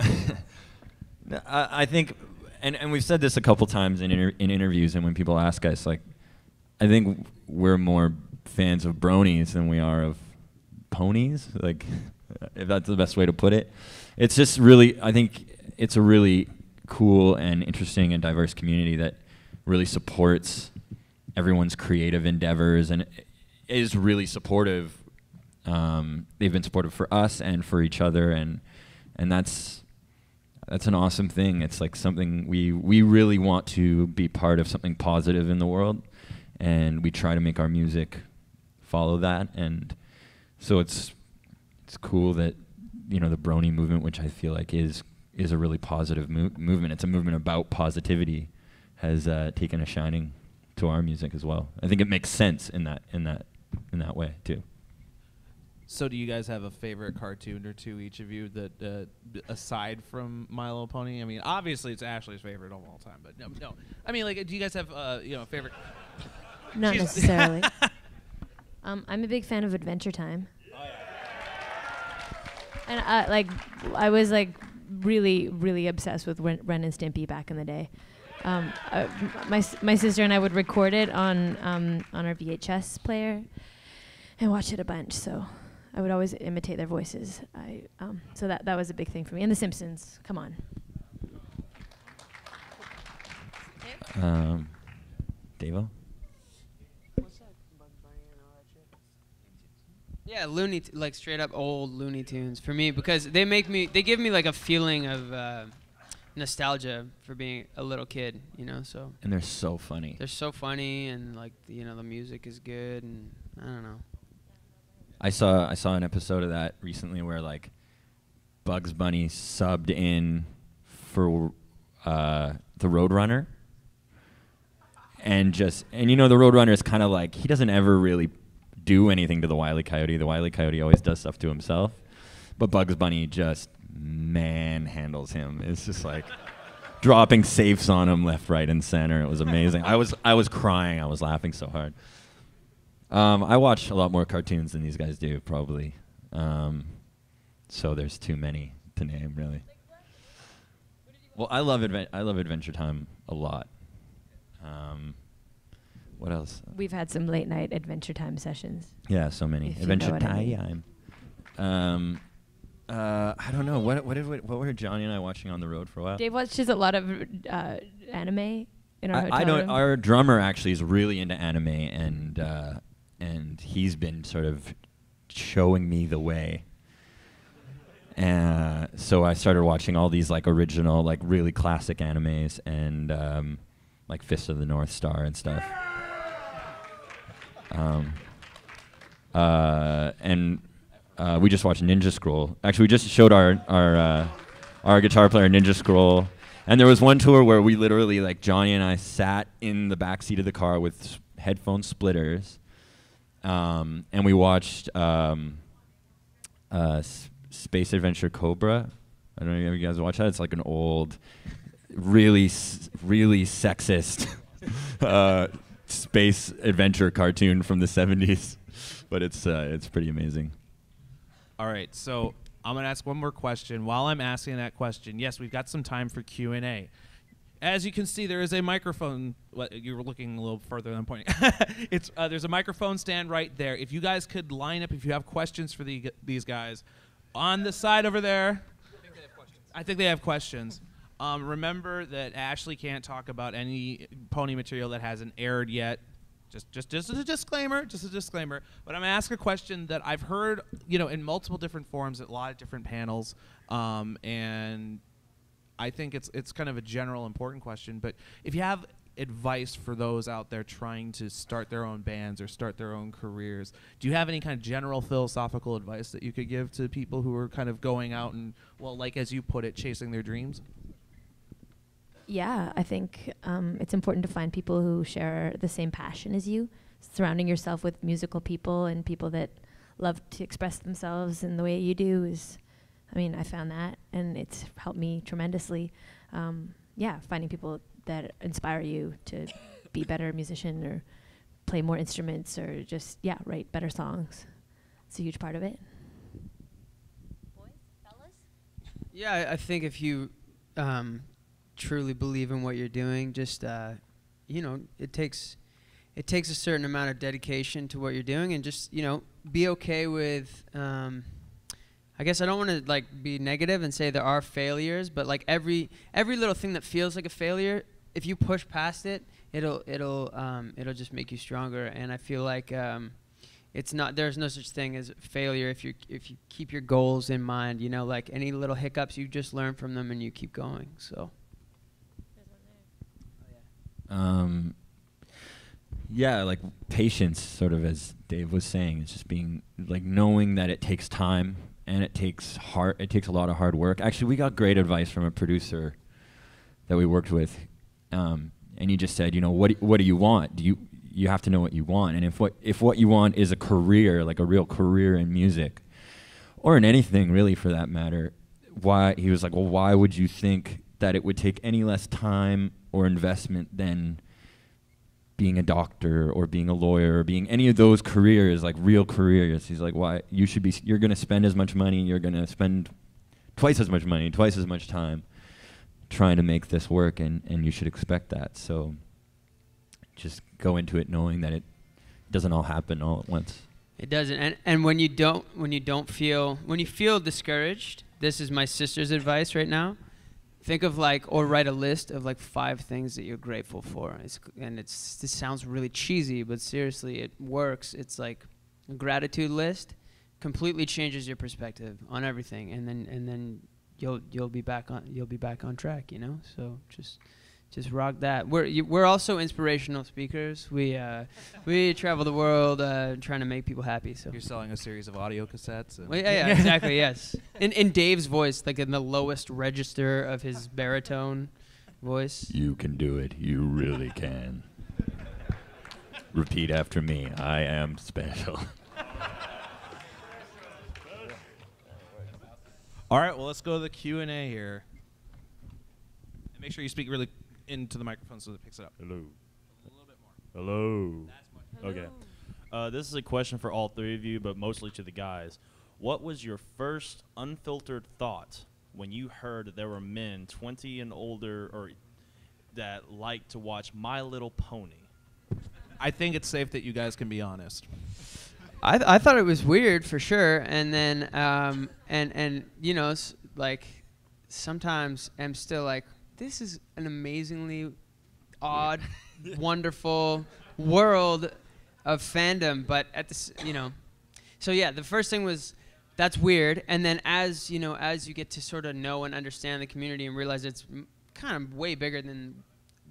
I, I think, and, and we've said this a couple times in, inter in interviews and when people ask us, like, I think we're more fans of bronies than we are of ponies, like, if that's the best way to put it. It's just really, I think it's a really cool and interesting and diverse community that really supports everyone's creative endeavors and is really supportive. Um, they've been supportive for us and for each other, and and that's that's an awesome thing. It's like something we we really want to be part of, something positive in the world, and we try to make our music follow that. And so it's it's cool that you know the Brony movement, which I feel like is is a really positive mo movement. It's a movement about positivity, has uh, taken a shining to our music as well. I think it makes sense in that in that in that way too. So do you guys have a favorite cartoon or two, each of you, that uh, b- aside from My Little Pony? I mean, obviously it's Ashley's favorite of all time, but no, no. I mean, like, do you guys have, uh, you know, favorite? Not She's necessarily. um, I'm a big fan of Adventure Time. Oh, yeah. And uh, like, I was like really, really obsessed with Ren, Ren and Stimpy back in the day. Um, uh, my my sister and I would record it on um on our V H S player, and watch it a bunch. So. I would always imitate their voices. I um, so that that was a big thing for me. And The Simpsons, come on. Um, Davo. What's that Bugs Bunny and all that shit? Yeah, Looney, t- like straight up old Looney Tunes for me, because they make me, they give me like a feeling of uh, nostalgia for being a little kid, you know. So. And they're so funny. They're so funny, and like you know the music is good, and I don't know. I saw I saw an episode of that recently where like Bugs Bunny subbed in for uh, the Roadrunner, and just and you know the Roadrunner is kind of like he doesn't ever really do anything to the Wile E. Coyote. The Wile E. Coyote always does stuff to himself, but Bugs Bunny just manhandles him. It's just like dropping safes on him left, right, and center. It was amazing. I was I was crying. I was laughing so hard. Um, I watch a lot more cartoons than these guys do, probably. Um, so there's too many to name, really. Well, I love adven- I love Adventure Time a lot. Um, what else? We've had some late night Adventure Time sessions. Yeah, so many Adventure Time. Um, uh, I don't know what what did we, what were Johnny and I watching on the road for a while? Dave watches a lot of uh, anime in our I, hotel I don't. Room. Our drummer actually is really into anime and. Uh, And he's been sort of showing me the way. Uh, so I started watching all these like original, like really classic animes and um, like Fist of the North Star and stuff. Um, uh, and uh, we just watched Ninja Scroll. Actually, we just showed our our uh, our guitar player Ninja Scroll. And there was one tour where we literally, like Johnny and I, sat in the back seat of the car with s- headphone splitters. Um, and we watched um, uh, S- Space Adventure Cobra. I don't know if you guys watch that. It's like an old, really, s- really sexist uh, space adventure cartoon from the seventies. But it's uh, it's pretty amazing. All right, so I'm gonna ask one more question. While I'm asking that question, yes, we've got some time for Q and A. As you can see, there is a microphone. Well, you were looking a little further than I'm pointing. It's uh, there's a microphone stand right there. If you guys could line up, if you have questions for the, these guys, on the side over there. I think they have questions. I think they have questions. Um, remember that Ashleigh can't talk about any pony material that hasn't aired yet. Just, just, just as a disclaimer. Just a disclaimer. But I'm gonna ask a question that I've heard, you know, in multiple different forums at a lot of different panels, um, and. I think it's it's kind of a general important question, but if you have advice for those out there trying to start their own bands or start their own careers, do you have any kind of general philosophical advice that you could give to people who are kind of going out and, well, like as you put it, chasing their dreams? Yeah, I think um, it's important to find people who share the same passion as you, surrounding yourself with musical people and people that love to express themselves in the way you do is... I mean, I found that, and it's helped me tremendously. Um, yeah, finding people that inspire you to be a better musician or play more instruments or just, yeah, write better songs. It's a huge part of it. Boys, fellas? Yeah, I, I think if you um, truly believe in what you're doing, just, uh, you know, it takes it takes a certain amount of dedication to what you're doing, and just, you know, be okay with... Um, I guess I don't want to like be negative and say there are failures, but like every every little thing that feels like a failure, if you push past it, it'll it'll um, it'll just make you stronger. And I feel like um, it's not there's no such thing as failure if you if you keep your goals in mind. You know, like any little hiccups, you just learn from them and you keep going. So. Um. Yeah, like patience, sort of as Dave was saying, it's just being like knowing that it takes time. And it takes hard. It takes a lot of hard work. Actually, we got great advice from a producer that we worked with, um, and he just said, "You know, what do, what do you want? Do you you have to know what you want. And if what if what you want is a career, like a real career in music, or in anything really for that matter, why he was like, well, why would you think that it would take any less time or investment than being a doctor or being a lawyer or being any of those careers, like real careers? He's like, why you should be, you're gonna spend as much money, you're gonna spend twice as much money, twice as much time trying to make this work, and, and you should expect that. So just go into it knowing that it doesn't all happen all at once. It doesn't. And and when you don't when you don't feel when you feel discouraged, this is my sister's advice right now. Think of like, or write a list of like five things that you're grateful for. It's, and it's, this sounds really cheesy, but seriously, it works. It's like a gratitude list, completely changes your perspective on everything, and then and then you'll you'll be back on you'll be back on track, you know. So just just rock that. We're you, we're also inspirational speakers. We uh, we travel the world uh, trying to make people happy. So you're selling a series of audio cassettes. Well, yeah, yeah, exactly. Yes. In in Dave's voice, like in the lowest register of his baritone voice. You can do it. You really can. Repeat after me. I am special. All right. Well, let's go to the Q and A here. And make sure you speak really into the microphone so that it picks it up. Hello. A little bit more. Hello. That's much. Okay. Uh, this is a question for all three of you, but mostly to the guys. What was your first unfiltered thought when you heard that there were men twenty and older or that liked to watch My Little Pony? I think it's safe that you guys can be honest. I th I thought it was weird for sure, and then um, and and you know s like sometimes I'm still like, this is an amazingly odd, wonderful world of fandom. But at this, you know, so yeah, the first thing was, that's weird. And then as, you know, as you get to sort of know and understand the community and realize it's m kind of way bigger than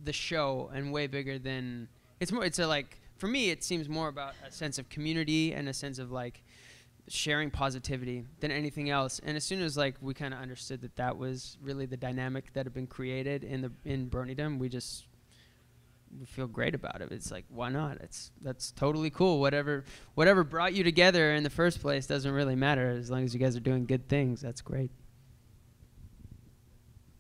the show and way bigger than, it's more, it's a like, for me, it seems more about a sense of community and a sense of like sharing positivity than anything else. And as soon as like we kind of understood that that was really the dynamic that had been created in the in Berniedom, we just we feel great about it. It's like, why not? It's that's totally cool. Whatever whatever brought you together in the first place doesn't really matter as long as you guys are doing good things. That's great.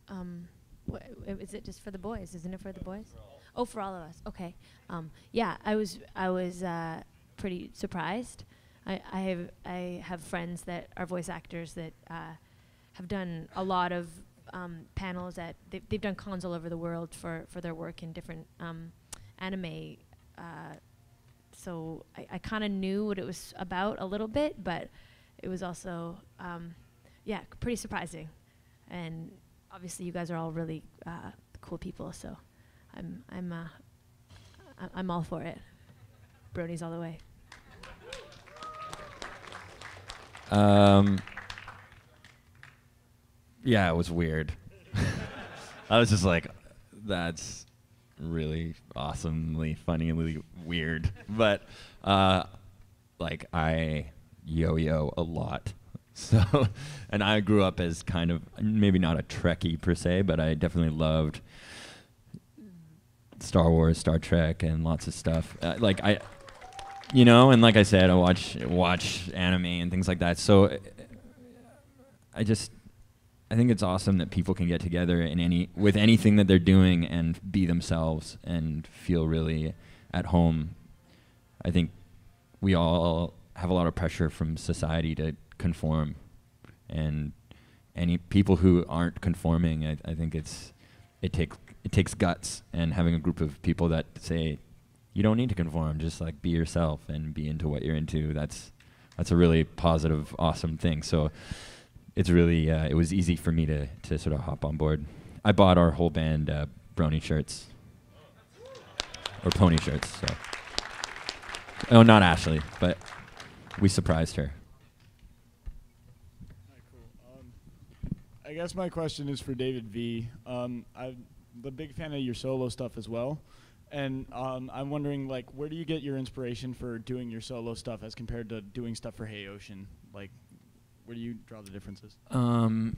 Um, wh is it just for the boys? Isn't it for the boys? For oh, for all of us. Okay. Um, yeah, I was I was uh, pretty surprised. I, I have I have friends that are voice actors that uh, have done a lot of um, panels at they've, they've done cons all over the world for for their work in different um, anime. Uh, so I, I kind of knew what it was about a little bit, but it was also um, yeah, pretty surprising. And obviously, you guys are all really uh, cool people, so I'm I'm uh, I'm all for it. Bronies all the way. Um, yeah, it was weird. I was just like, that's really awesomely, funnily weird. But, uh, like, I yo-yo a lot. So, and I grew up as kind of, maybe not a Trekkie per se, but I definitely loved Star Wars, Star Trek, and lots of stuff. Uh, like, I... You know, and like I said, I watch watch anime and things like that. So uh, I just, I think it's awesome that people can get together in any with anything that they're doing and be themselves and feel really at home. I think we all have a lot of pressure from society to conform, and any people who aren't conforming, I, I think it's it takes it takes guts, and having a group of people that say, you don't need to conform, just like be yourself and be into what you're into. That's that's a really positive, awesome thing. So it's really, uh, it was easy for me to, to sort of hop on board. I bought our whole band uh, brony shirts, or pony shirts. So. Oh, not Ashleigh, but we surprised her. All right, cool. um, I guess my question is for David V. Um, I'm a big fan of your solo stuff as well. And um, I'm wondering, like, where do you get your inspiration for doing your solo stuff as compared to doing stuff for Hey Ocean? Like, where do you draw the differences? Um,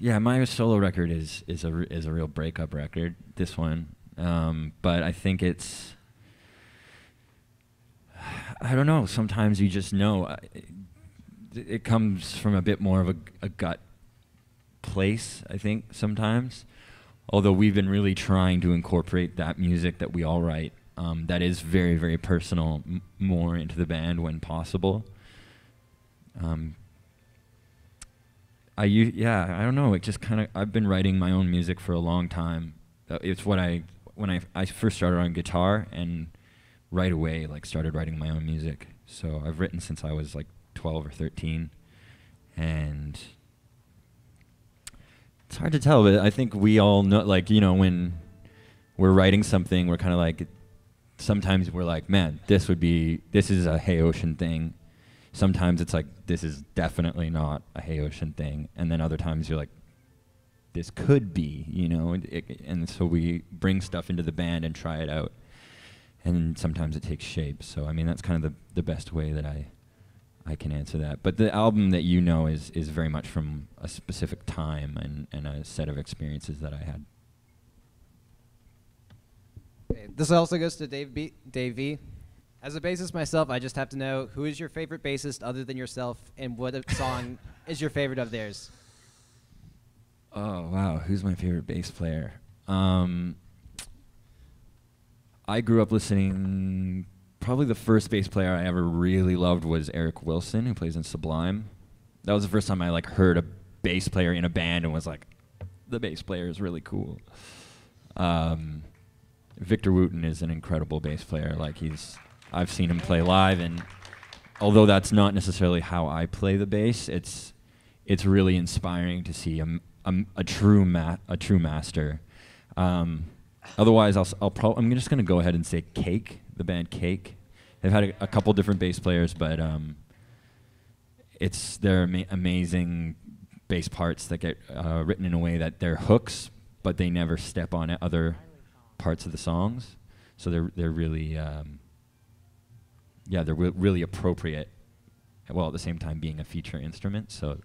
yeah, my solo record is is a r is a real breakup record. This one, Um, but I think it's, I don't know, sometimes you just know. It, it comes from a bit more of a, a gut place, I think, sometimes. Although we've been really trying to incorporate that music that we all write, um, that is very, very personal, m more into the band when possible. Um, I yeah, I don't know. It just kind of, I've been writing my own music for a long time. Uh, it's what I when I I first started on guitar, and right away like started writing my own music. So I've written since I was like twelve or thirteen, and it's hard to tell, but I think we all know, like, you know, when we're writing something, we're kind of like, sometimes we're like, man, this would be, this is a Hey Ocean thing. Sometimes it's like, this is definitely not a Hey Ocean thing. And then other times you're like, this could be, you know? And, it, and so we bring stuff into the band and try it out. And sometimes it takes shape. So, I mean, that's kind of the, the best way that I, I can answer that. But the album that you know is, is very much from a specific time and, and a set of experiences that I had. Okay, this also goes to Dave B, Dave V. As a bassist myself, I just have to know, who is your favorite bassist other than yourself, and what a song is your favorite of theirs? Oh, wow. Who's my favorite bass player? Um, I grew up listening... Probably the first bass player I ever really loved was Eric Wilson, who plays in Sublime. That was the first time I like heard a bass player in a band and was like, the bass player is really cool. Um, Victor Wooten is an incredible bass player. Like he's, I've seen him play live, and although that's not necessarily how I play the bass, it's it's really inspiring to see a a, a true ma a true master. Um, otherwise, I'll I'll pro I'm just gonna go ahead and say Cake. The band Cake. They've had a, a couple different bass players, but um, it's their ama amazing bass parts that get uh, written in a way that they're hooks, but they never step on other parts of the songs. So they're they're really um, yeah they're re really appropriate, while at the same time being a feature instrument. So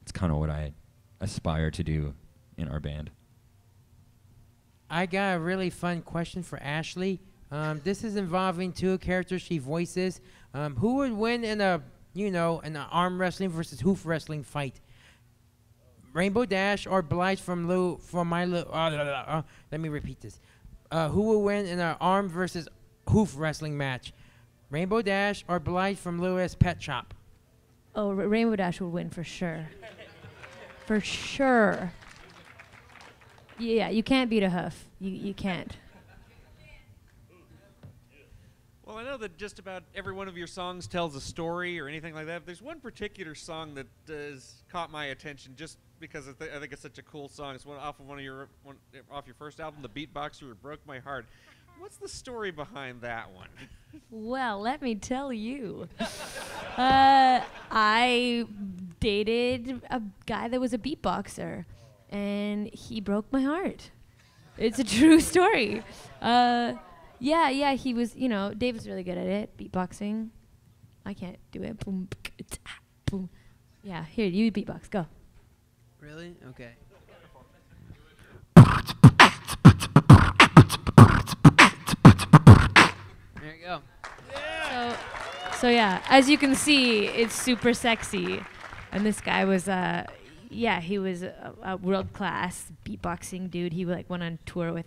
it's kind of what I aspire to do in our band. I got a really fun question for Ashleigh. Um, this is involving two characters she voices. Um, who would win in a, you know, in an arm wrestling versus hoof wrestling fight? Rainbow Dash or Blythe from Lou from My Little? Uh, uh, let me repeat this. Uh, who would win in an arm versus hoof wrestling match? Rainbow Dash or Blythe from Lou's Pet Shop? Oh, R Rainbow Dash would win for sure. For sure. Yeah, you can't beat a hoof. You you can't. Well, I know that just about every one of your songs tells a story or anything like that. But there's one particular song that uh, has caught my attention just because I, th I think it's such a cool song. It's one off of one of your one, uh, off your first album, The Beatboxer Who Broke My Heart. What's the story behind that one? Well, let me tell you. uh, I dated a guy that was a beatboxer, and he broke my heart. It's a true story. Uh, Yeah, yeah, he was, you know, David's really good at it, beatboxing. I can't do it. Boom, boom. Yeah, here, you beatbox, go. Really? Okay. There you go. Yeah. So, so, yeah, as you can see, it's super sexy. And this guy was, uh, yeah, he was a, a world-class beatboxing dude. He, like, went on tour with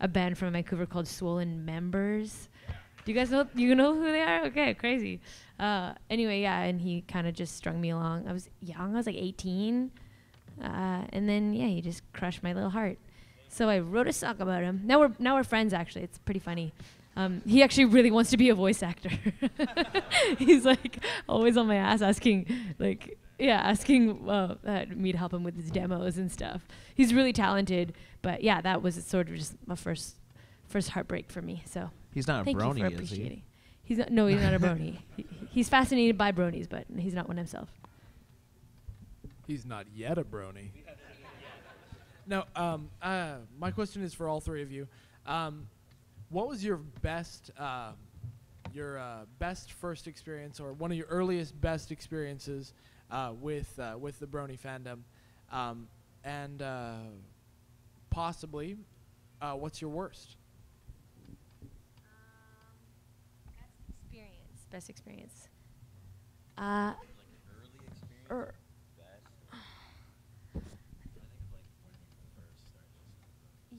a band from Vancouver called Swollen Members. Do you guys know? You know who they are? Okay, crazy. Uh, anyway, yeah, and he kind of just strung me along. I was young. I was like eighteen, uh, and then yeah, he just crushed my little heart. So I wrote a song about him. Now we're now we're friends. Actually, it's pretty funny. Um, he actually really wants to be a voice actor. He's like always on my ass, asking like yeah, asking uh, uh, me to help him with his demos and stuff. He's really talented. But yeah, that was sort of just my first, first heartbreak for me. So he's not a brony, is he? He's not, no, he's not a brony. He, he's fascinated by bronies, but he's not one himself. He's not yet a brony. Now, um, uh, my question is for all three of you. Um, what was your best, uh, your uh, best first experience, or one of your earliest best experiences uh, with uh, with the brony fandom, um, and uh, possibly, uh, what's your worst? best experience? Uh, like an early experience? Or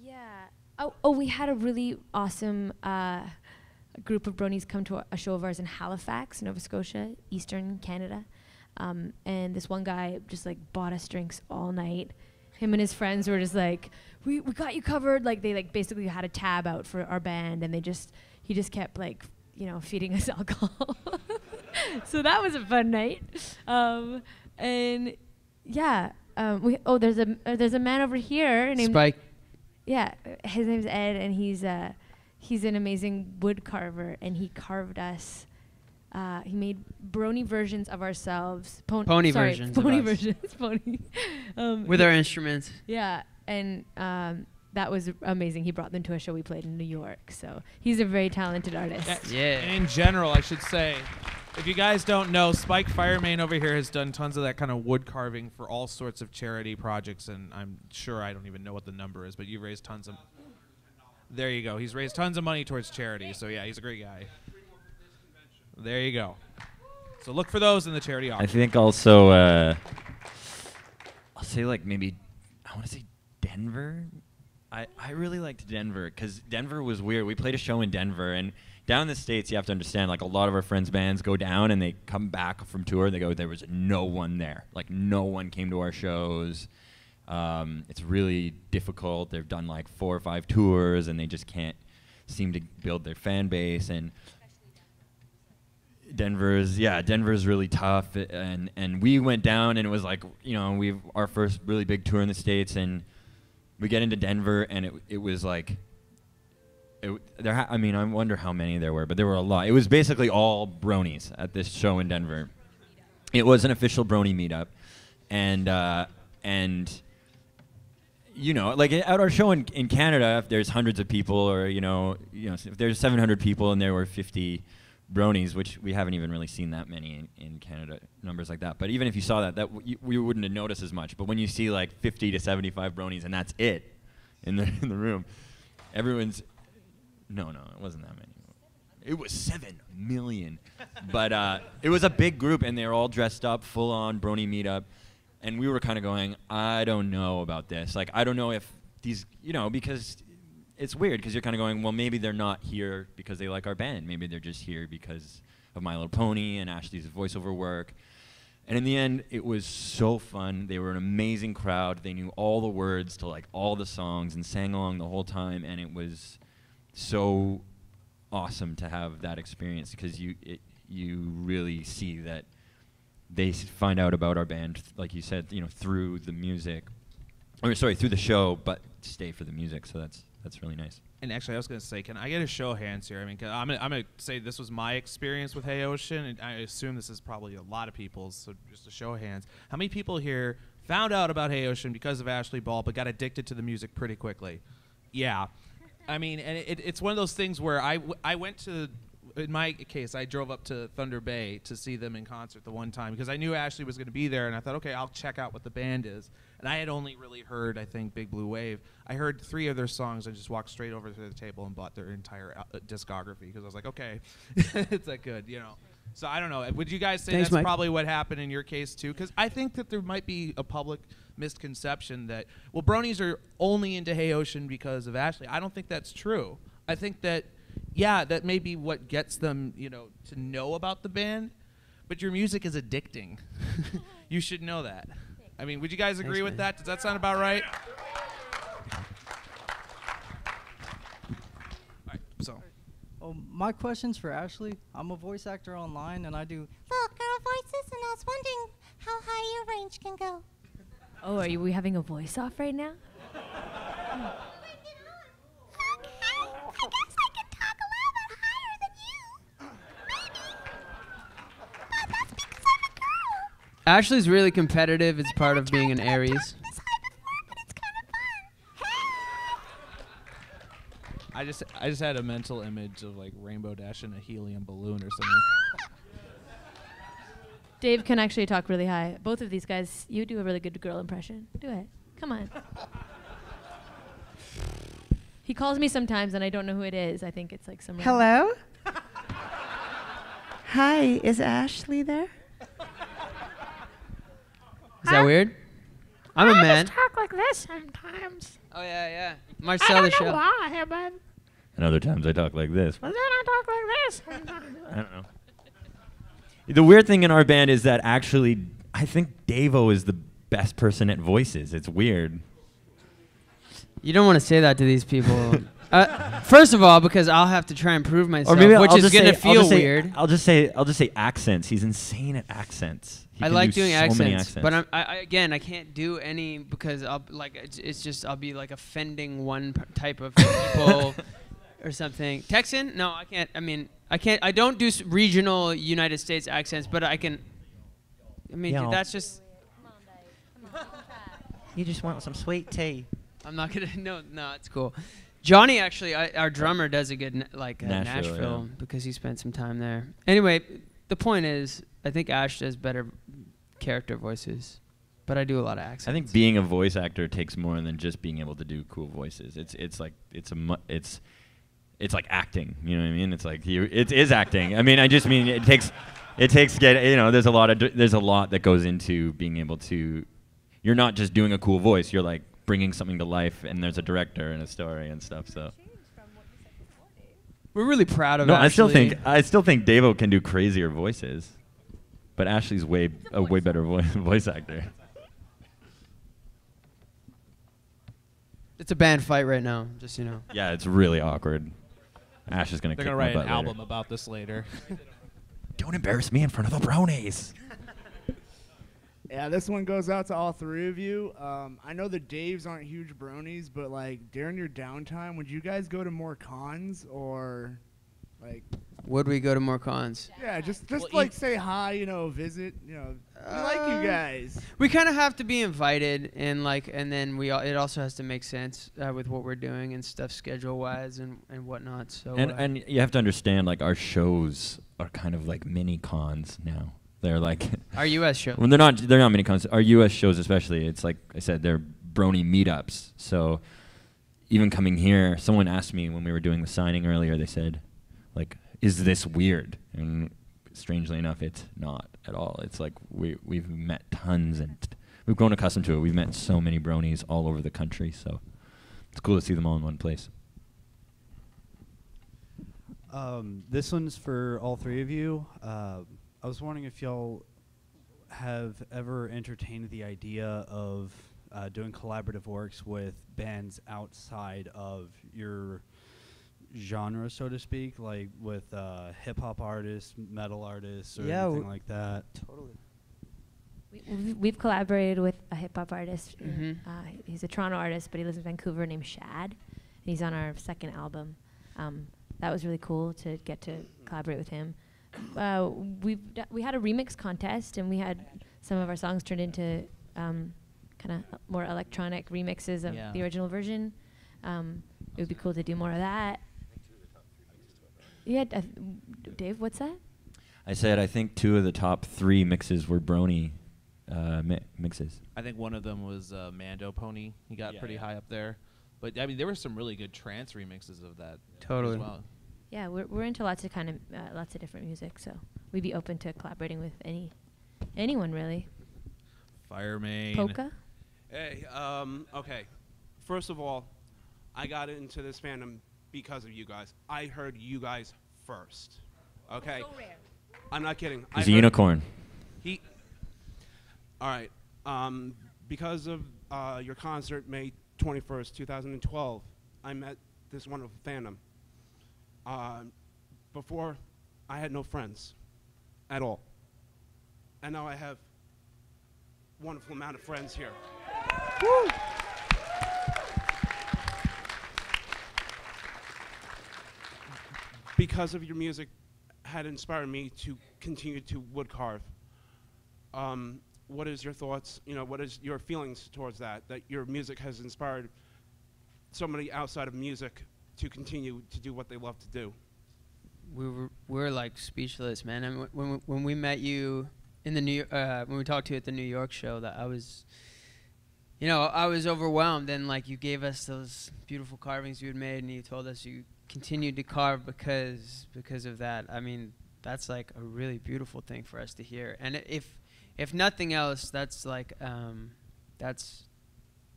yeah. Oh, oh, we had a really awesome uh, group of bronies come to a, a show of ours in Halifax, Nova Scotia, Eastern Canada. Um, and this one guy just like bought us drinks all night. Him and his friends were just like, we, we got you covered. Like they like basically had a tab out for our band, and they just, he just kept like, you know, feeding us alcohol. So that was a fun night. Um, and yeah, um, we, oh, there's a, uh, there's a man over here named Spike. Yeah, his name's Ed, and he's uh, he's an amazing wood carver, and he carved us. Uh, he made brony versions of ourselves, pon pony sorry, versions, pony of versions, us. pony um, with our instruments. Yeah, and um, that was amazing. He brought them to a show we played in New York. So he's a very talented artist. That, yeah. And in general, I should say, if you guys don't know, Spike Firemane over here has done tons of that kind of wood carving for all sorts of charity projects, and I'm sure I don't even know what the number is, but you've raised tons of... There you go. He's raised tons of money towards charity, so yeah, he's a great guy. There you go. So look for those in the charity auction. I think also, uh, I'll say like maybe, I want to say Denver. I, I really liked Denver, because Denver was weird. We played a show in Denver, and... Down in the States, you have to understand, like, a lot of our friends' bands go down and they come back from tour and they go, there was no one there. Like, no one came to our shows. Um, it's really difficult. They've done, like, four or five tours and they just can't seem to build their fan base. And Denver's, yeah, Denver's really tough. And, and we went down and it was like, you know, we've our first really big tour in the States, and we get into Denver and it, it was like, It, there ha I mean, I wonder how many there were, but there were a lot. It was basically all bronies at this show in Denver. It was an official brony meetup, and uh, and you know, like at our show in, in Canada, if there's hundreds of people, or you know, you know, if there's seven hundred people and there were fifty bronies, which we haven't even really seen that many in, in Canada, numbers like that. But even if you saw that, that w we wouldn't have noticed as much. But when you see like fifty to seventy-five bronies, and that's it in the in the room, everyone's. No, no, it wasn't that many. It was seven million. But uh, it was a big group, and they were all dressed up, full-on brony meetup. And we were kind of going, I don't know about this. Like, I don't know if these, you know, because it's weird, because you're kind of going, well, maybe they're not here because they like our band. Maybe they're just here because of My Little Pony and Ashleigh's voiceover work. And in the end, it was so fun. They were an amazing crowd. They knew all the words to, like, all the songs and sang along the whole time, and it was... so awesome to have that experience, because you it, you really see that they find out about our band, like you said, you know, through the music. I mean, sorry, through the show, but stay for the music. So that's that's really nice. And actually, I was going to say, can I get a show of hands here? I mean, I'm gonna, I'm gonna say this was my experience with Hey Ocean, and I assume this is probably a lot of people's. So just a show of hands. How many people here found out about Hey Ocean because of Ashleigh Ball, but got addicted to the music pretty quickly? Yeah. I mean, and it, it's one of those things where I, w I went to, in my case, I drove up to Thunder Bay to see them in concert the one time, because I knew Ashleigh was going to be there, and I thought, okay, I'll check out what the band is. And I had only really heard, I think, Big Blue Wave. I heard three of their songs. I just walked straight over to the table and bought their entire uh, discography, because I was like, okay, it's that good, you know. So I don't know. Would you guys say Thanks, that's Mike. probably what happened in your case, too? Because I think that there might be a public misconception that, well, bronies are only into Hey Ocean because of Ashleigh. I don't think that's true. I think that, yeah, that may be what gets them, you know, to know about the band. But your music is addicting. You should know that. I mean, would you guys agree Thanks, with man. that? Does that sound about right? All right, so. Oh, my question's for Ashleigh. I'm a voice actor online, and I do girl voices, and I was wondering how high your range can go. Oh, are you, we having a voice off right now? Oh, okay, I guess I could talk a little bit higher than you, maybe. But that's because I'm a girl. Ashleigh's really competitive. It's part of being an Aries. I just I just had a mental image of like Rainbow Dash in a helium balloon or something. Dave can actually talk really high. Both of these guys, you do a really good girl impression. Do it. Come on. He calls me sometimes and I don't know who it is. I think it's like some Hello? Hi, is Ashleigh there? Is that weird? I'm I a man. I just talk like this sometimes. Oh, yeah, yeah. Marcel the show. I don't know why, but... And other times I talk like this. Well, then I talk like this sometimes. I don't know. The weird thing in our band is that actually, I think Davo is the best person at voices. It's weird. You don't want to say that to these people. Uh, first of all, because I'll have to try and prove myself, which I'll is going to feel I'll say, weird. I'll just say, I'll just say accents. He's insane at accents. He I like do doing so accents, accents, but I'm, I, I, again, I can't do any because I'll like it's, it's just I'll be like offending one p type of people or something. Texan? No, I can't. I mean, I can't. I don't do s regional United States accents, but I can. I mean, dude, that's just. You just want some sweet tea. I'm not gonna. No, no, it's cool. Johnny, actually, I, our drummer, does a good, like, uh, Nashville, Nashville yeah. because he spent some time there. Anyway, the point is, I think Ash does better character voices, but I do a lot of accents. I think being a voice actor takes more than just being able to do cool voices. It's it's like it's a mu it's it's like acting. You know what I mean? It's like you, it is acting. I mean, I just mean it takes it takes get you know. There's a lot of d there's a lot that goes into being able to. You're not just doing a cool voice. You're like. Bringing something to life, and there's a director and a story and stuff. So we're really proud of. No, Ashleigh. I still think I still think Davo can do crazier voices, but Ashleigh's way a way better voice voice actor. It's a band fight right now, just so you know. Yeah, it's really awkward. Ash is gonna. They're gonna write an album about this later. Don't embarrass me in front of the brownies. Yeah, this one goes out to all three of you. Um, I know the Daves aren't huge bronies, but like during your downtime, would you guys go to more cons or like? Would we go to more cons? Yeah, just just well, like say hi, you know, visit, you know, uh, we like you guys. We kind of have to be invited, and like, and then we all, it also has to make sense uh, with what we're doing and stuff schedule wise and and whatnot. So and uh, and you have to understand like our shows are kind of like mini cons now. They're like our U S shows. Well, they're not. They're not many cons. Our U S shows, especially, it's like I said, they're brony meetups. So even coming here, someone asked me when we were doing the signing earlier. They said, like, "Is this weird?" And strangely enough, it's not at all. It's like we we've met tons and we've grown accustomed to it. We've met so many bronies all over the country. So it's cool to see them all in one place. Um, this one's for all three of you. Uh, I was wondering if y'all have ever entertained the idea of uh, doing collaborative works with bands outside of your genre, so to speak, like with uh, hip-hop artists, metal artists, or yeah, anything like that? Totally. We, we've collaborated with a hip-hop artist. Mm-hmm. uh, he's a Toronto artist, but he lives in Vancouver named Shad, and he's on our second album. Um, that was really cool to get to collaborate with him. Uh, we we had a remix contest, and we had some of our songs turned into um, kind of more electronic remixes of yeah. the original version. Um, it would be cool to do more of that. Yeah, uh, Dave, what's that? I said I think two of the top three mixes were brony uh, mi mixes. I think one of them was uh, Mando Pony. He got yeah, pretty yeah. high up there, but I mean there were some really good trance remixes of that. Totally. As well. Yeah, we're we're into lots of kind of uh, lots of different music, so we'd be open to collaborating with any anyone really. Firemane. Polka. Hey, um, okay. First of all, I got into this fandom because of you guys. I heard you guys first. Okay. So rare. I'm not kidding. He's a unicorn. He. All right. Um, because of uh, your concert, May twenty-first, two thousand twelve, I met this wonderful fandom. Uh, before, I had no friends at all. And now I have a wonderful amount of friends here. Woo! Because of your music had inspired me to continue to wood carve. Um, what is your thoughts, you know, what is your feelings towards that, that your music has inspired somebody outside of music to continue to do what they love to do? We were, we're like speechless, man. I mean, when, we, when we met you in the New uh, when we talked to you at the New York show, that I was, you know, I was overwhelmed. And like you gave us those beautiful carvings you had made, and you told us you continued to carve because because of that. I mean, that's like a really beautiful thing for us to hear. And if if nothing else, that's like um, that's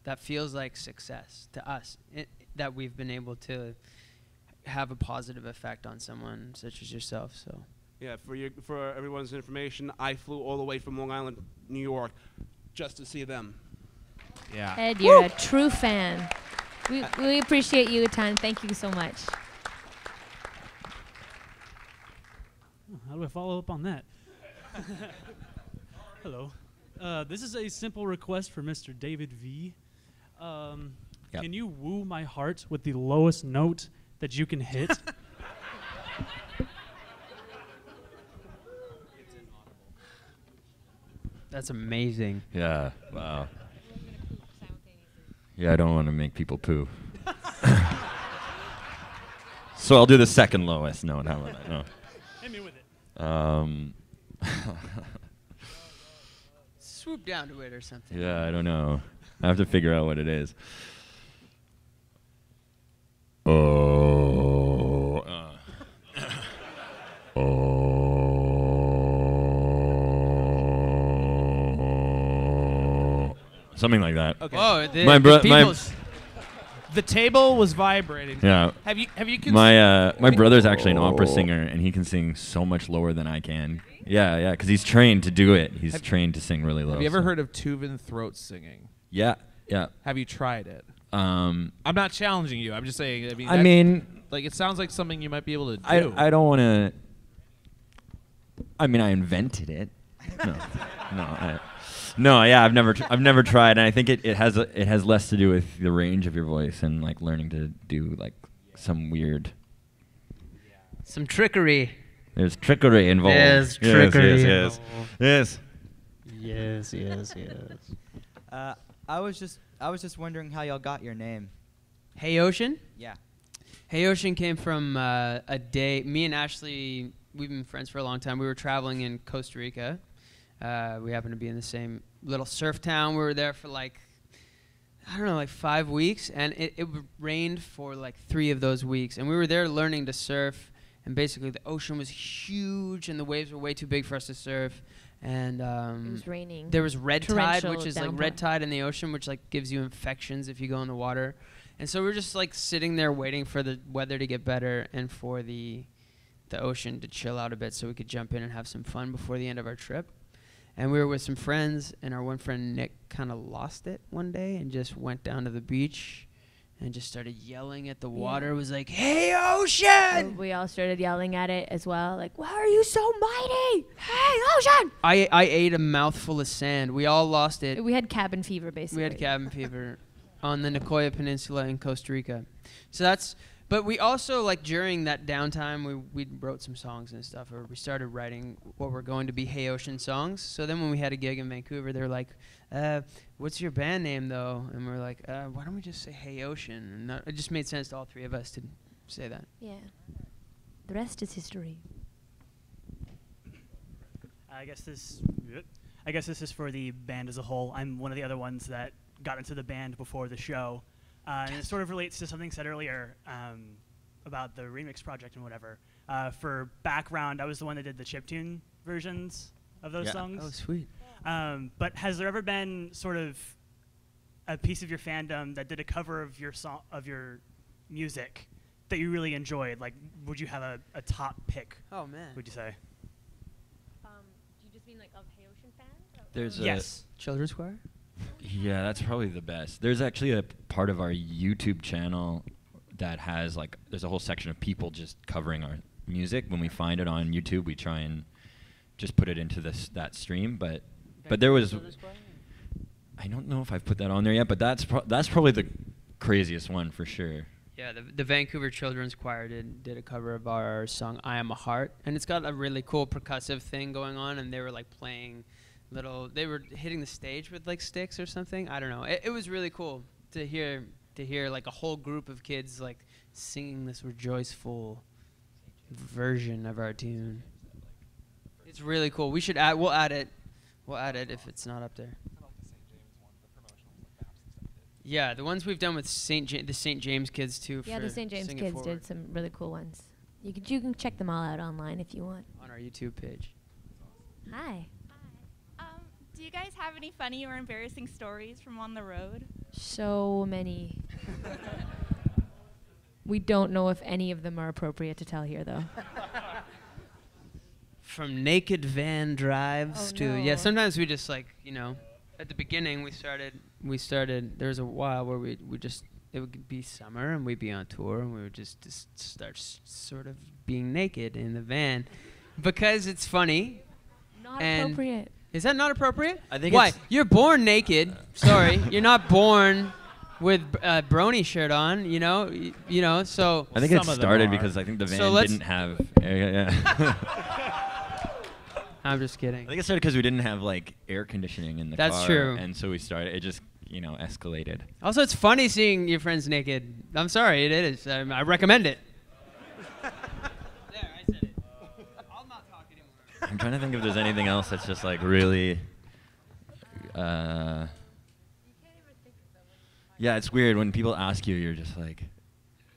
that feels like success to us, it, that we've been able to have a positive effect on someone such as yourself. So yeah, for your for everyone's information, I flew all the way from Long Island, New York, just to see them. Yeah. Ed, you're Woo! a true fan. We, we appreciate you a ton. Thank you so much. How do I follow up on that? Hello. Uh, this is a simple request for Mister David V. Um, yep. Can you woo my heart with the lowest note that you can hit? It's inaudible. That's amazing. Yeah, wow. Yeah, I don't want to make people poo. So I'll do the second lowest. No, not one. No. Hit me with it. Um, Swoop down to it or something. Yeah, I don't know. I have to figure out what it is. Oh. Uh. Oh. Something like that. Okay. Oh, the, my bro the, my the table was vibrating. Yeah. Have you have you? My uh, my brother's actually an opera singer, and he can sing so much lower than I can. Yeah, yeah, because he's trained to do it. He's have trained to sing really low. Have you ever so. heard of Tuvan throat singing? Yeah, yeah. Have you tried it? Um, I'm not challenging you. I'm just saying. I mean, I mean, like it sounds like something you might be able to do. I I don't want to. I mean, I invented it. No, no. I, No, yeah, I've never, tr I've never tried, and I think it, it has, a, it has less to do with the range of your voice and like learning to do like some weird, some trickery. There's trickery involved. There's yes, trickery. Yes, yes, yes, yes, yes, yes. Uh, I was just, I was just wondering how y'all got your name. Hey Ocean. Yeah. Hey Ocean came from uh, a day. Me and Ashleigh, we've been friends for a long time. We were traveling in Costa Rica. Uh, we happened to be in the same little surf town. We were there for like, I don't know, like five weeks. And it, it rained for like three of those weeks. And we were there learning to surf. And basically the ocean was huge and the waves were way too big for us to surf. And um, it was raining. There was red tide, which is like red tide in the ocean, which like gives you infections if you go in the water. And so we were just like sitting there waiting for the weather to get better and for the, the ocean to chill out a bit so we could jump in and have some fun before the end of our trip. And we were with some friends, and our one friend, Nick, kind of lost it one day and just went down to the beach and just started yelling at the water. It was like, hey, ocean! We all started yelling at it as well, like, why are you so mighty? Hey, ocean! I, I ate a mouthful of sand. We all lost it. We had cabin fever, basically. We had cabin fever on the Nicoya Peninsula in Costa Rica. So that's... But we also, like, during that downtime, we, we wrote some songs and stuff, or we started writing what were going to be Hey Ocean songs. So then when we had a gig in Vancouver, they were like, uh, what's your band name, though? And we were like, uh, why don't we just say Hey Ocean? And that, it just made sense to all three of us to say that. Yeah. The rest is history. I guess this, I guess this is for the band as a whole. I'm one of the other ones that got into the band before the show. Uh, and it sort of relates to something said earlier um, about the remix project and whatever. Uh, for background, I was the one that did the chiptune versions of those yeah. songs. Oh, sweet. Um, but has there ever been sort of a piece of your fandom that did a cover of your song of your music that you really enjoyed? Like, would you have a, a top pick? Oh man. Would you say? Um, do you just mean like of Hey Ocean fans? There's yes. a children's choir. Yeah, that's probably the best. There's actually a part of our YouTube channel that has like, there's a whole section of people just covering our music. When we find it on YouTube, we try and just put it into this that stream. But okay, but there was, I don't know if I've put that on there yet. But that's pro that's probably the craziest one for sure. Yeah, the, the Vancouver Children's Choir did did a cover of our song "I Am a Heart," and it's got a really cool percussive thing going on. And they were like playing. Little, they were hitting the stage with like sticks or something. I don't know. It, it was really cool to hear to hear like a whole group of kids like singing this rejoiceful version of our tune. It's really cool. We should add. We'll add it. We'll add it if it's not up there. Yeah, the ones we've done with Saint Ja- the Saint James kids too. Yeah, the Saint James kids did some really cool ones. You can, you can check them all out online if you want. On our YouTube page. Hi. Hi. Um, do you guys have any funny or embarrassing stories from on the road? So many. We don't know if any of them are appropriate to tell here, though. From naked van drives oh to, no. yeah, sometimes we just like, you know, at the beginning we started, we started, there was a while where we, we just, it would be summer and we'd be on tour and we would just, just start s sort of being naked in the van because it's funny. Not appropriate. Is that not appropriate? I think Why? It's You're born naked. Sorry. You're not born with a uh, brony shirt on, you know? Y you know, so. I think it started because I think the van so didn't have. Yeah, yeah. I'm just kidding. I think it started because we didn't have like air conditioning in the That's car. That's true. And so we started, it just, you know, escalated. Also, it's funny seeing your friends naked. I'm sorry, it is. Um, I recommend it. There, I said it. I'll not talk anymore. I'm trying to think if there's anything else that's just like really. Uh, yeah, it's weird when people ask you. You're just like,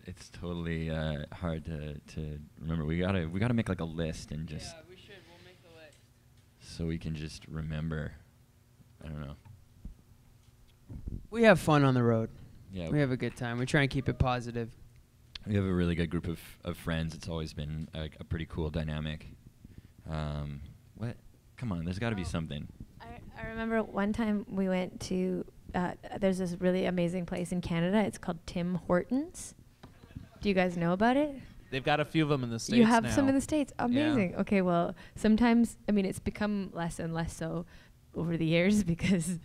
it's totally uh, hard to to remember. We gotta we gotta make like a list and just. Yeah, we should. We'll make the list. So we can just remember. I don't know. We have fun on the road. Yeah, we have a good time. We try and keep it positive. We have a really good group of, of friends. It's always been a, a pretty cool dynamic. Um, what? Come on, there's got to oh. be something. I, I remember one time we went to, uh, there's this really amazing place in Canada. It's called Tim Hortons. Do you guys know about it? They've got a few of them in the States. You have now. some in the States. Amazing. Yeah. Okay, well, sometimes, I mean, it's become less and less so over the years because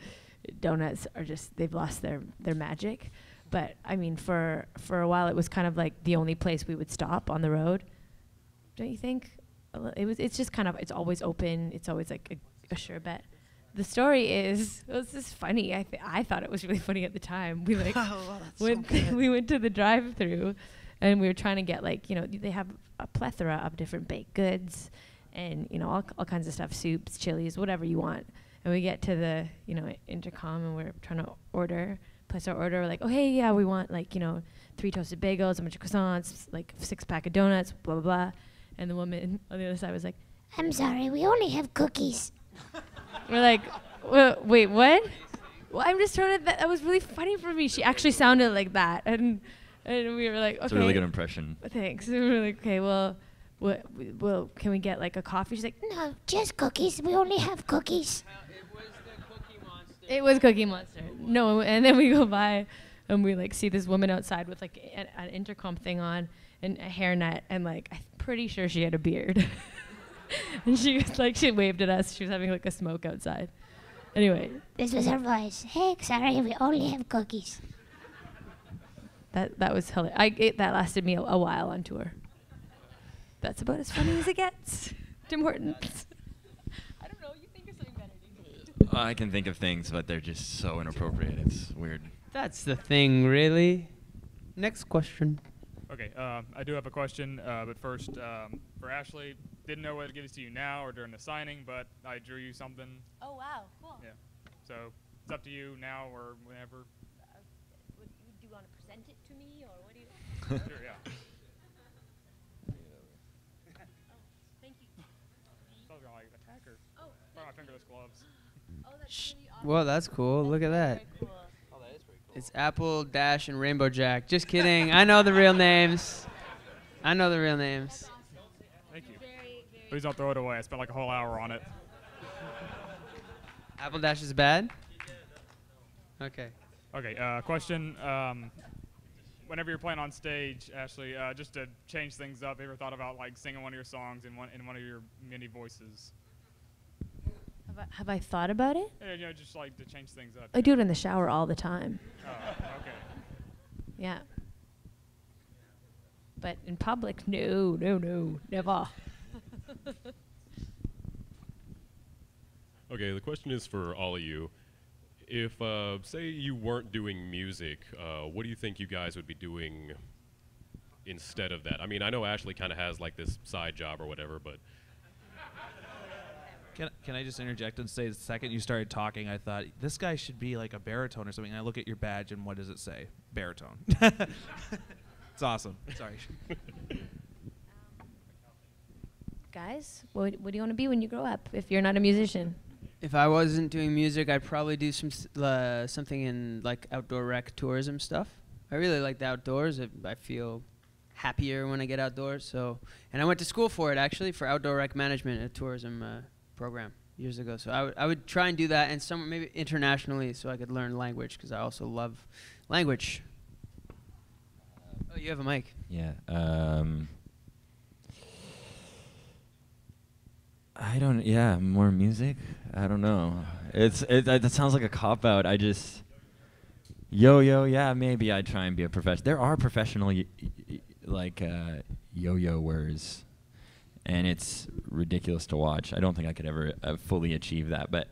donuts are just, they've lost their, their magic. But I mean, for, for a while it was kind of like the only place we would stop on the road. Don't you think? It was, it's just kind of, it's always open. It's always like a, a sure bet. The story is, well, this is funny. I, th I thought it was really funny at the time. We like, oh, went so we went to the drive through and we were trying to get like, you know, they have a plethora of different baked goods and, you know, all, all kinds of stuff, soups, chilies, whatever you want. And we get to the, you know, intercom and we're trying to order, place our order. We're like, oh, hey, yeah, we want like, you know, three toasted bagels, a bunch of croissants, like six pack of donuts, blah, blah, blah. And the woman on the other side was like, I'm sorry, we only have cookies. We're like, well, wait, what? Well, I'm just trying to, th that was really funny for me. She actually sounded like that. And and we were like, okay. It's a really good impression. Thanks. And we were like, okay, well, what, well, can we get like a coffee? She's like, no, just cookies. We only have cookies. It was Cookie Monster. No, and then we go by, and we like see this woman outside with like an, an intercom thing on and a hairnet, and like I'm pretty sure she had a beard. And she was like, she waved at us. She was having like a smoke outside. Anyway, this was her voice. Hey, sorry, we only have cookies. That that was hilarious. I it, that lasted me a, a while on tour. That's about as funny as it gets. Tim Hortons. I can think of things, but they're just so inappropriate. It's weird. That's the thing, really. Next question. Okay, uh, I do have a question, uh, but first, um, for Ashleigh, didn't know whether to give this to you now or during the signing, but I drew you something. Oh, wow, cool. Yeah, so it's up to you now or whenever. Uh, would, would you want to present it to me, or what do you? Sure, yeah. Oh, thank you. I was going to like attack her. Oh, my fingerless gloves. Oh, that's really awesome. Well, that's cool. That's Look at that. Cool. Oh, that is pretty cool. It's Apple Dash and Rainbow Jack. Just kidding. I know the real names. I know the real names. Awesome. Thank you. Very, very Please don't throw it away. I spent like a whole hour on it. Apple Dash is bad? Okay. Okay. Uh, question. Um, whenever you're playing on stage, Ashleigh, uh, just to change things up, have you ever thought about like singing one of your songs in one in one of your many voices? Have I thought about it? Yeah, you know, just like to change things up. I do know. it in the shower all the time. Oh, okay. Yeah. But in public, no, no, no, never. Okay, the question is for all of you. If, uh, say you weren't doing music, uh, what do you think you guys would be doing instead of that? I mean, I know Ashleigh kind of has like this side job or whatever, but... Can, can I just interject and say the second you started talking, I thought, this guy should be like a baritone or something. And I look at your badge, and what does it say? Baritone. It's awesome. Sorry. Um, guys? What, what do you want to be when you grow up if you're not a musician? If I wasn't doing music, I'd probably do some uh, something in like outdoor rec tourism stuff. I really like the outdoors. I, I feel happier when I get outdoors. So, and I went to school for it actually, for outdoor rec management, a tourism uh, program years ago. So I would I would try and do that, and some maybe internationally, so I could learn language because I also love language. Oh, you have a mic. Yeah. Um, I don't. Yeah, more music. I don't know. It's it. That sounds like a cop out. I just. Yo yo yeah maybe I'd try and be a professional. There are professional y y like uh, yo-yoers, and it's ridiculous to watch. I don't think I could ever uh, fully achieve that, but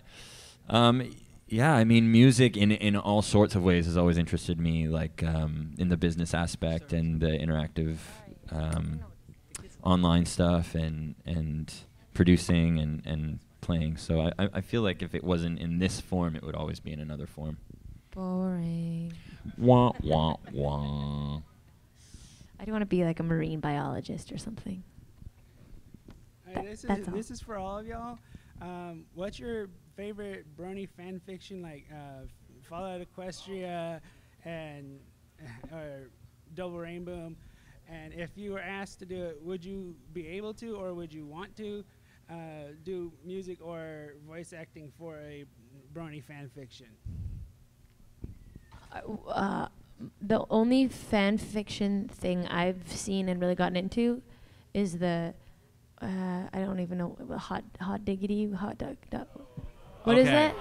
um, yeah, I mean, music in in all sorts of ways has always interested me, like um, in the business aspect and the interactive um, online stuff and and producing and and playing. So I I feel like if it wasn't in this form, it would always be in another form. Boring. Wah, wah, wah. I do want to be like a marine biologist or something. All right, this, is this is for all of y'all. Um, what's your favorite brony fan fiction, like uh, Fallout Equestria and or Double Rainbow? And if you were asked to do it, would you be able to, or would you want to uh, do music or voice acting for a brony fan fiction? Uh, the only fan fiction thing I've seen and really gotten into is the uh, I don't even know hot hot diggity hot dog. dog. What okay. is that?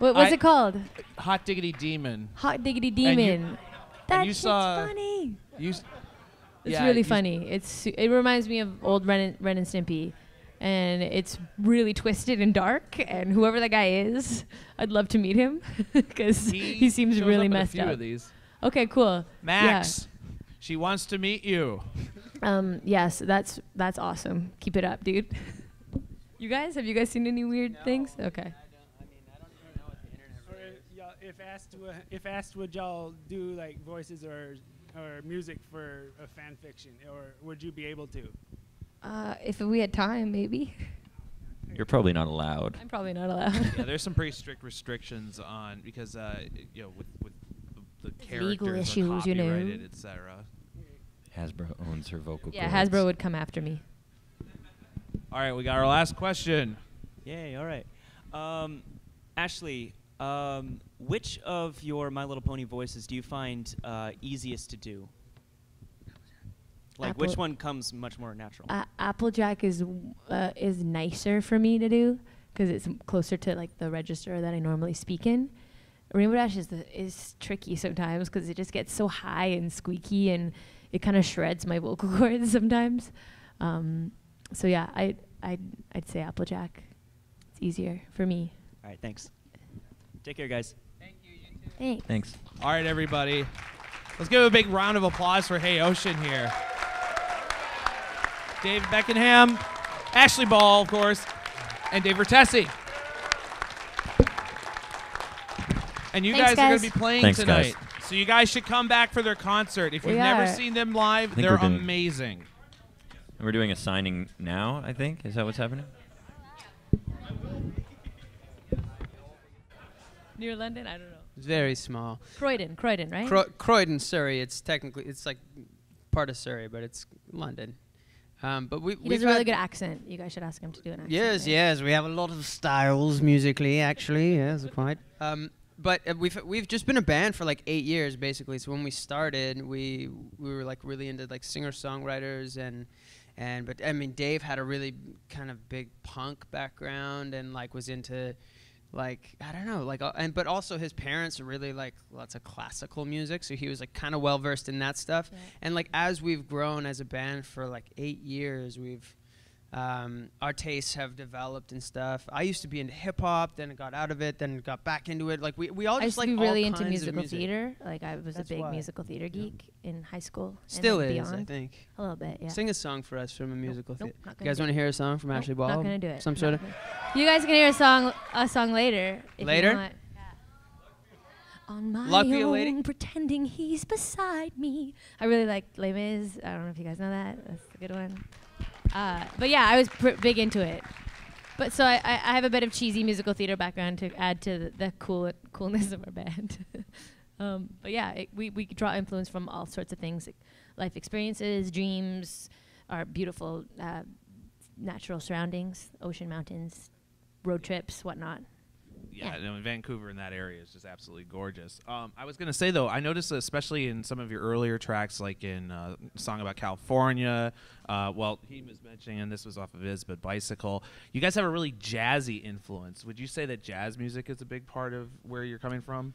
What was it called? Hot diggity demon. Hot diggity demon. That shit's funny. You s it's yeah, really funny. It's it reminds me of old Ren and, Ren and Stimpy. And it's really twisted and dark, and whoever that guy is, I'd love to meet him because he, he seems really up messed up. Of these. Okay, cool. Max, yeah. She wants to meet you. Um, yes, yeah, so that's that's awesome. Keep it up, dude. You guys, have you guys seen any weird no, things? Okay. I, don't, I mean, I don't even know what the internet really if, if asked, uh, if asked, would y'all do like voices or or music for a fan fiction, or would you be able to? Uh, if we had time, maybe. You're probably not allowed. I'm probably not allowed. Yeah, there's some pretty strict restrictions on because uh, you know with with the, the characters legal issues, you know, et cetera. Hasbro owns her vocal cords. Yeah, Hasbro would come after me. All right, we got our last question. Yay! All right, um, Ashleigh, um, which of your My Little Pony voices do you find uh, easiest to do? Like Apple which one comes much more natural? Uh, Applejack is uh, is nicer for me to do because it's closer to like the register that I normally speak in. Rainbow Dash is the, is tricky sometimes because it just gets so high and squeaky and it kind of shreds my vocal cords sometimes. Um, so yeah, I I'd, I'd say Applejack. It's easier for me. All right, thanks. Take care, guys. Thank you. You too. Thanks. Thanks. All right, everybody. Let's give a big round of applause for Hey Ocean here. Dave Beckingham, Ashleigh Ball, of course, and Dave Vertesi. And you Thanks guys, guys are going to be playing Thanks tonight. Guys. So you guys should come back for their concert. If we you've are. never seen them live, they're amazing. And we're doing a signing now, I think. Is that what's happening? Near London? I don't know. Very small. Croydon, Croydon, right? Cro Croydon, Surrey. It's technically, it's like part of Surrey, but it's London. Um, but we, he does a really good accent. You guys should ask him to do an accent. Yes, right? yes. We have a lot of styles musically, actually. Yes, quite. Um, but uh, we've we've just been a band for like eight years, basically. So when we started, we we were like really into like singer songwriters and and but I mean Dave had a really kind of big punk background and like was into. Like I don't know, like uh, and but also his parents really like lots of classical music, so he was like kind of well versed in that stuff. Yeah. And like as we've grown as a band for like eight years, we've um, our tastes have developed and stuff. I used to be into hip hop, then I got out of it, then got back into it. Like we we all I just used like to be really into musical music. theater. Like I was That's a big why. musical theater geek yeah. in high school. Still and is, beyond. I think. A little bit, yeah. Sing a song for us from a musical nope, theater. Nope, you guys want to hear a song from nope, Ashleigh Ball? Not gonna do it. Some sort of. You guys can hear a song, a song later. If later? You want. Yeah. On my Lucky own, lady. pretending he's beside me. I really like Les Mis. I don't know if you guys know that. That's a good one. Uh, but yeah, I was pr- big into it. But so I, I, I have a bit of cheesy musical theater background to add to the, the cool coolness of our band. um, but yeah, it, we, we draw influence from all sorts of things, like life experiences, dreams, our beautiful uh, natural surroundings, ocean, mountains, road trips, whatnot. Yeah, yeah. No, Vancouver in that area is just absolutely gorgeous. Um, I was going to say, though, I noticed, especially in some of your earlier tracks, like in uh, Song About California, uh, well, he was mentioning, and this was off of his, but Bicycle, you guys have a really jazzy influence. Would you say that jazz music is a big part of where you're coming from?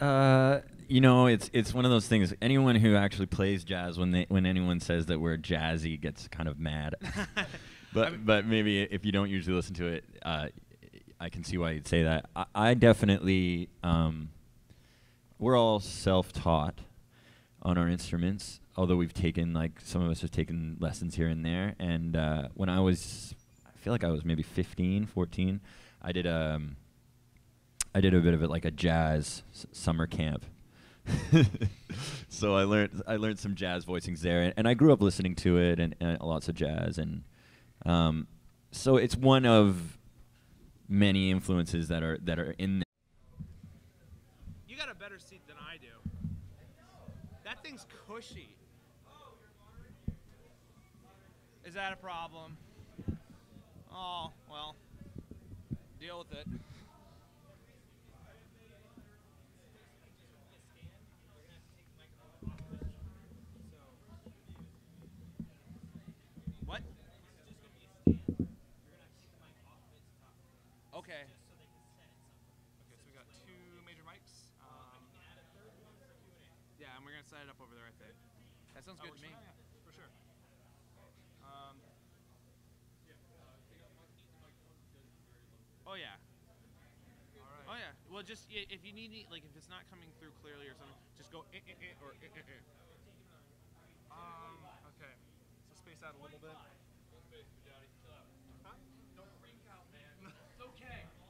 Uh, you know, it's it's one of those things. Anyone who actually plays jazz, when they when anyone says that we're jazzy, gets kind of mad. But I mean, but maybe if you don't usually listen to it, uh, I can see why you'd say that. I, I definitely, um, we're all self-taught on our instruments, although we've taken, like, some of us have taken lessons here and there. And uh, when I was, I feel like I was maybe fifteen, fourteen, I did um, I did a bit of it like a jazz s summer camp. So I learned I learned some jazz voicings there, and, and I grew up listening to it and, and lots of jazz. And um, so it's one of many influences that are that are in there. You got a better seat than I do. That thing's cushy. Is that a problem? Oh, well, deal with it. Okay. Okay, so we got two major mics. Um, yeah, and we're gonna set it up over there, I think. That sounds good oh, to me. Yeah, for sure. Um, oh yeah. Oh yeah. Well, just yeah, if you need, like, if it's not coming through clearly or something, just go eh, eh, eh, or eh, eh, eh. Um, okay. So space out a little bit.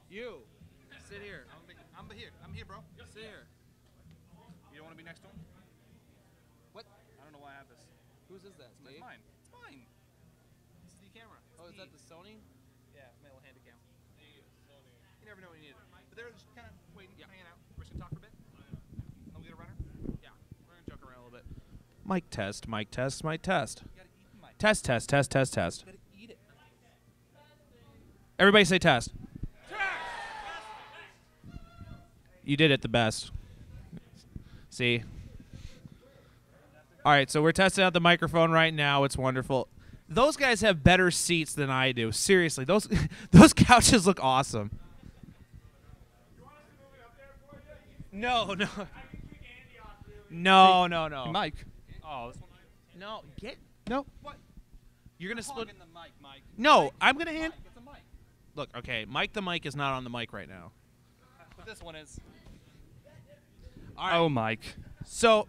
You, sit here. I'm here. I'm here, bro. Sit here. You don't want to be next to him? What? I don't know why I have this. Whose is that? It's mine. It's mine. It's the camera. Oh, is that the Sony? Yeah, my little handy cam. You never know what you need. But they're just kind of waiting, yeah. hanging out. We're just going to talk for a bit. I'll get a runner. Yeah, we're going to joke around a little bit. Mic test, mic test, mic test. You gotta eat the mic. Test, test, test, test, test. You gotta eat it. Everybody say test. You did it the best. See? All right, so we're testing out the microphone right now. It's wonderful. Those guys have better seats than I do. Seriously, those those couches look awesome. You want us to move it up there for you? No, no. No, no, no. Hey, Mike. Oh. No, get. No. What? You're going to split. The mic, Mike. No, Mike, I'm going to hand. Mike, the mic. Look, okay, Mike the mic is not on the mic right now. This one is. All right. Oh, Mike. So,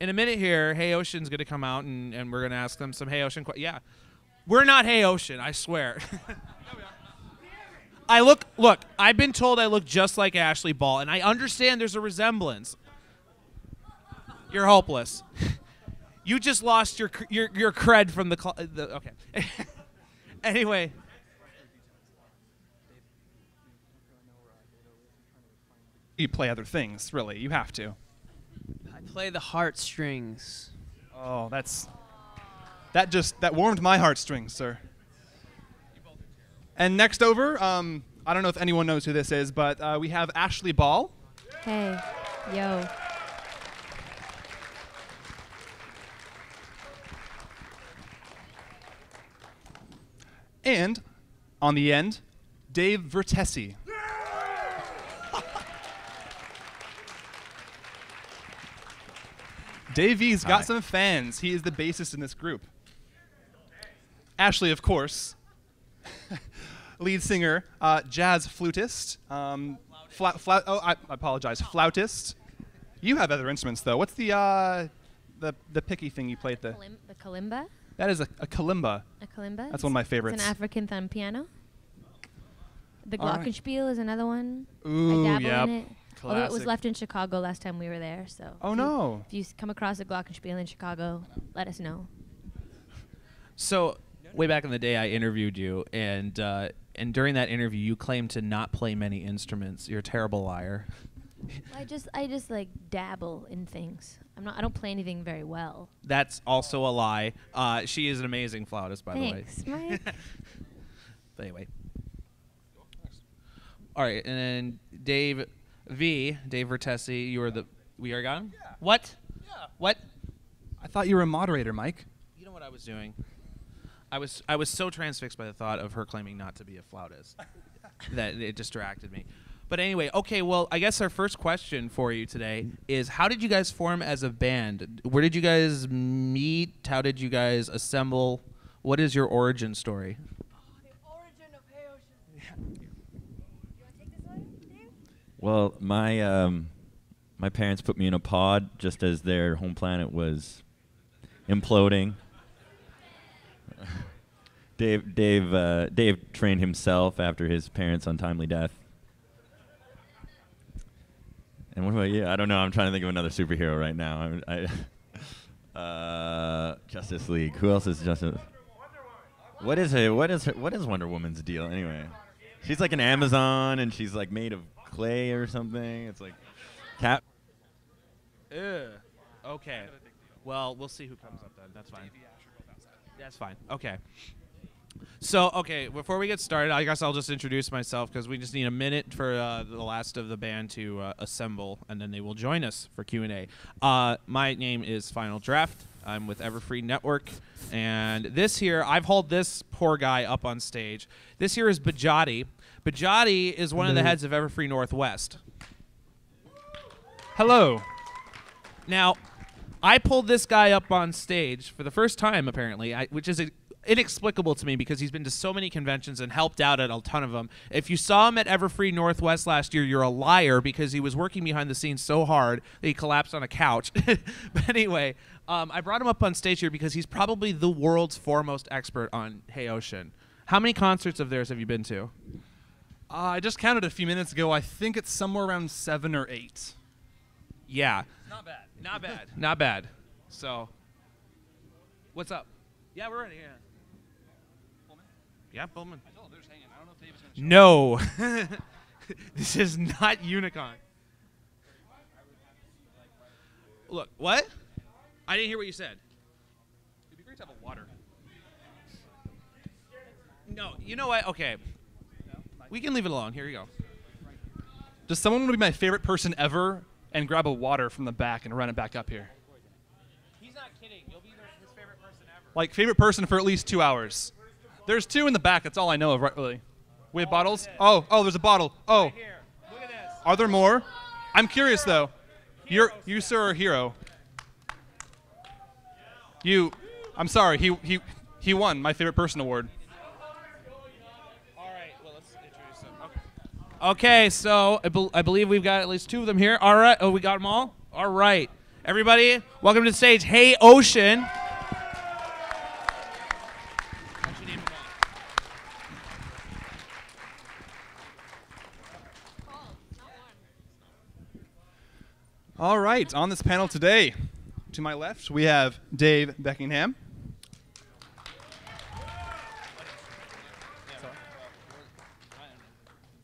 in a minute here, Hey Ocean's going to come out, and, and we're going to ask them some Hey Ocean questions. Yeah. We're not Hey Ocean, I swear. I look, look, I've been told I look just like Ashleigh Ball, and I understand there's a resemblance. You're hopeless. You just lost your your, your cred from the, cl the okay. Anyway. You play other things, really. You have to. I play the heartstrings. Oh, that's that just that warmed my heartstrings, sir. And next over, um, I don't know if anyone knows who this is, but uh, we have Ashleigh Ball. Hey, yo. And on the end, Dave Vertesi. Davey's got some fans. He is the bassist in this group. Ashleigh, of course, lead singer, uh, jazz flutist. Um, fla fla oh, I, I apologize, flautist. You have other instruments, though. What's the uh, the the picky thing you played? The the kalimba. That is a, a kalimba. A kalimba. That's one of my favorites. It's an African thumb piano. The glockenspiel right. is another one. Ooh, I dabble yep. in it. Classic. Although it was left in Chicago last time we were there, so. Oh, if no. You, if you come across a glockenspiel in Chicago, let us know. So, no way back in the day, I interviewed you, and uh, and during that interview, you claimed to not play many instruments. You're a terrible liar. I just, I just like dabble in things. I'm not, I don't play anything very well. That's also a lie. Uh, she is an amazing flautist, by Thanks, the way. Thanks, Mike. But anyway. All right, and then Dave V, Dave Vertesi, you are the, we are gone? Yeah. What? Yeah. What? I thought you were a moderator, Mike. You know what I was doing? I was, I was so transfixed by the thought of her claiming not to be a flautist that it distracted me. But anyway, okay, well, I guess our first question for you today is, how did you guys form as a band? Where did you guys meet? How did you guys assemble? What is your origin story? Oh, the origin of Hey Ocean. Yeah. You want to take this one, Dave? Well, my, um, my parents put me in a pod just as their home planet was imploding. Dave, Dave, uh, Dave trained himself after his parents' untimely death. And what about you? I don't know. I'm trying to think of another superhero right now. I, I, uh, Justice League. Who else is Justice? What is her? What is her? What is Wonder Woman's deal anyway? She's like an Amazon, and she's like made of clay or something. It's like Cap. Ew. Okay. Well, we'll see who comes up then. That's fine. That's fine. Okay. So, okay, before we get started, I guess I'll just introduce myself because we just need a minute for uh, the last of the band to uh, assemble, and then they will join us for Q and A. Uh, my name is Final Draft. I'm with Everfree Network, and this here, I've hauled this poor guy up on stage. This here is Bajotti. Bajotti is one mm-hmm. of the heads of Everfree Northwest. Hello. Now, I pulled this guy up on stage for the first time, apparently, I, which is a inexplicable to me because he's been to so many conventions and helped out at a ton of them. If you saw him at Everfree Northwest last year, you're a liar because he was working behind the scenes so hard that he collapsed on a couch. But anyway, um, I brought him up on stage here because he's probably the world's foremost expert on Hey Ocean. How many concerts of theirs have you been to? Uh, I just counted a few minutes ago. I think it's somewhere around seven or eight. Yeah. Not bad. Not bad. Not bad. So, what's up? Yeah, we're ready. Yeah. Yeah, Pullman. I told him, they're just hanging. I don't know if David's gonna show. No. This is not Unicon. Look, what? I didn't hear what you said. It'd be great to have a water. No, you know what? Okay. We can leave it alone. Here you go. Does someone want to be my favorite person ever and grab a water from the back and run it back up here? He's not kidding. You'll be his favorite person ever. Like, favorite person for at least two hours. There's two in the back. That's all I know of, right, really. We have oh, bottles? Oh, oh, there's a bottle. Oh. Right here. Look at this. Are there more? I'm curious, though. You're, you, sir, are a hero. You, I'm sorry. He, he, he won my favorite person award. All right. Well, let's introduce them. Okay. Okay, so I, be I believe we've got at least two of them here. All right. Oh, we got them all? All right. Everybody, welcome to the stage. Hey, Ocean. All right, on this panel today, to my left, we have Dave Beckingham.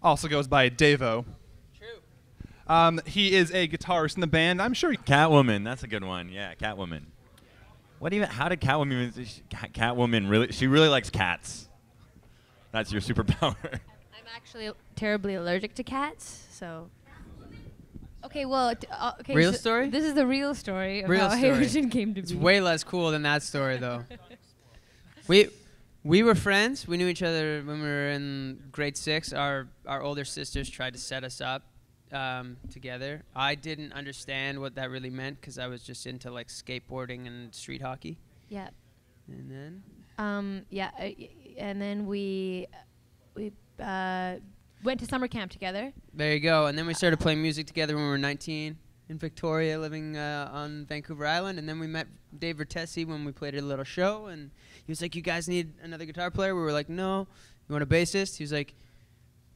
Also goes by Davo. True. Um, he is a guitarist in the band, I'm sure. Catwoman, that's a good one. Yeah, Catwoman. What even, how did Catwoman, Catwoman really, she really likes cats. That's your superpower. I'm actually terribly allergic to cats, so. Okay, well, t uh, okay, real so story. This is the real story of real how Hey Ocean came to be. It's way less cool than that story, though. we we were friends. We knew each other when we were in grade six. Our our older sisters tried to set us up um, together. I didn't understand what that really meant because I was just into like skateboarding and street hockey. Yeah. And then. Um. Yeah. Uh, and then we we. Uh, Went to summer camp together. There you go. And then we started playing music together when we were nineteen in Victoria, living uh, on Vancouver Island. And then we met Dave Vertesi when we played a little show. And he was like, you guys need another guitar player? We were like, no. You want a bassist? He was like,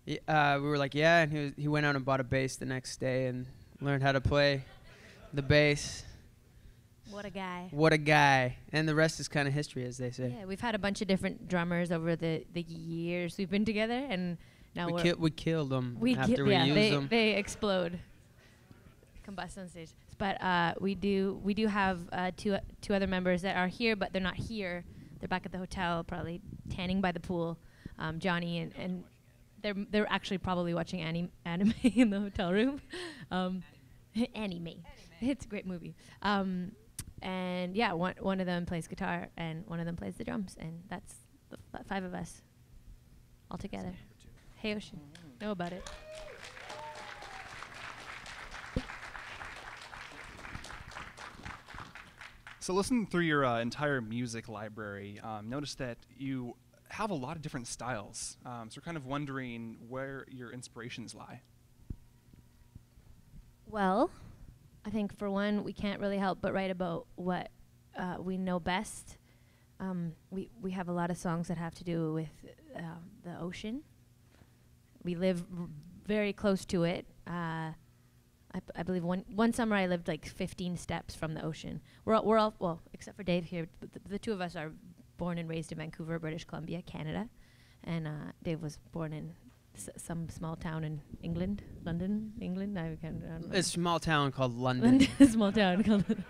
y uh, we were like, yeah. And he, was, he went out and bought a bass the next day and learned how to play the bass. What a guy. What a guy. And the rest is kind of history, as they say. Yeah, we've had a bunch of different drummers over the, the years we've been together, and now we we're... Ki we kill them we after ki we yeah, use they, them. They explode. Combust on stage. But uh, we do we do have uh, two, uh, two other members that are here, but they're not here. They're back at the hotel, probably tanning by the pool. Um, Johnny and... and They're they're actually probably watching anim anime in the hotel room, um, anime. anime. anime. It's a great movie. Um, and yeah, one one of them plays guitar and one of them plays the drums, and that's the f five of us all together. Hey Ocean, mm-hmm. know about it. So listening through your uh, entire music library, um, notice that you have a lot of different styles. Um, so we're kind of wondering where your inspirations lie. Well, I think for one, we can't really help but write about what uh, we know best. Um, we, we have a lot of songs that have to do with uh, the ocean. We live r very close to it. Uh, I, b I believe one, one summer I lived like fifteen steps from the ocean. We're all, we're all well, except for Dave here, but th the two of us are born and raised in Vancouver, British Columbia, Canada, and uh, Dave was born in s some small town in England, London, England. I can't. I don't know. A small town called London. London small town called.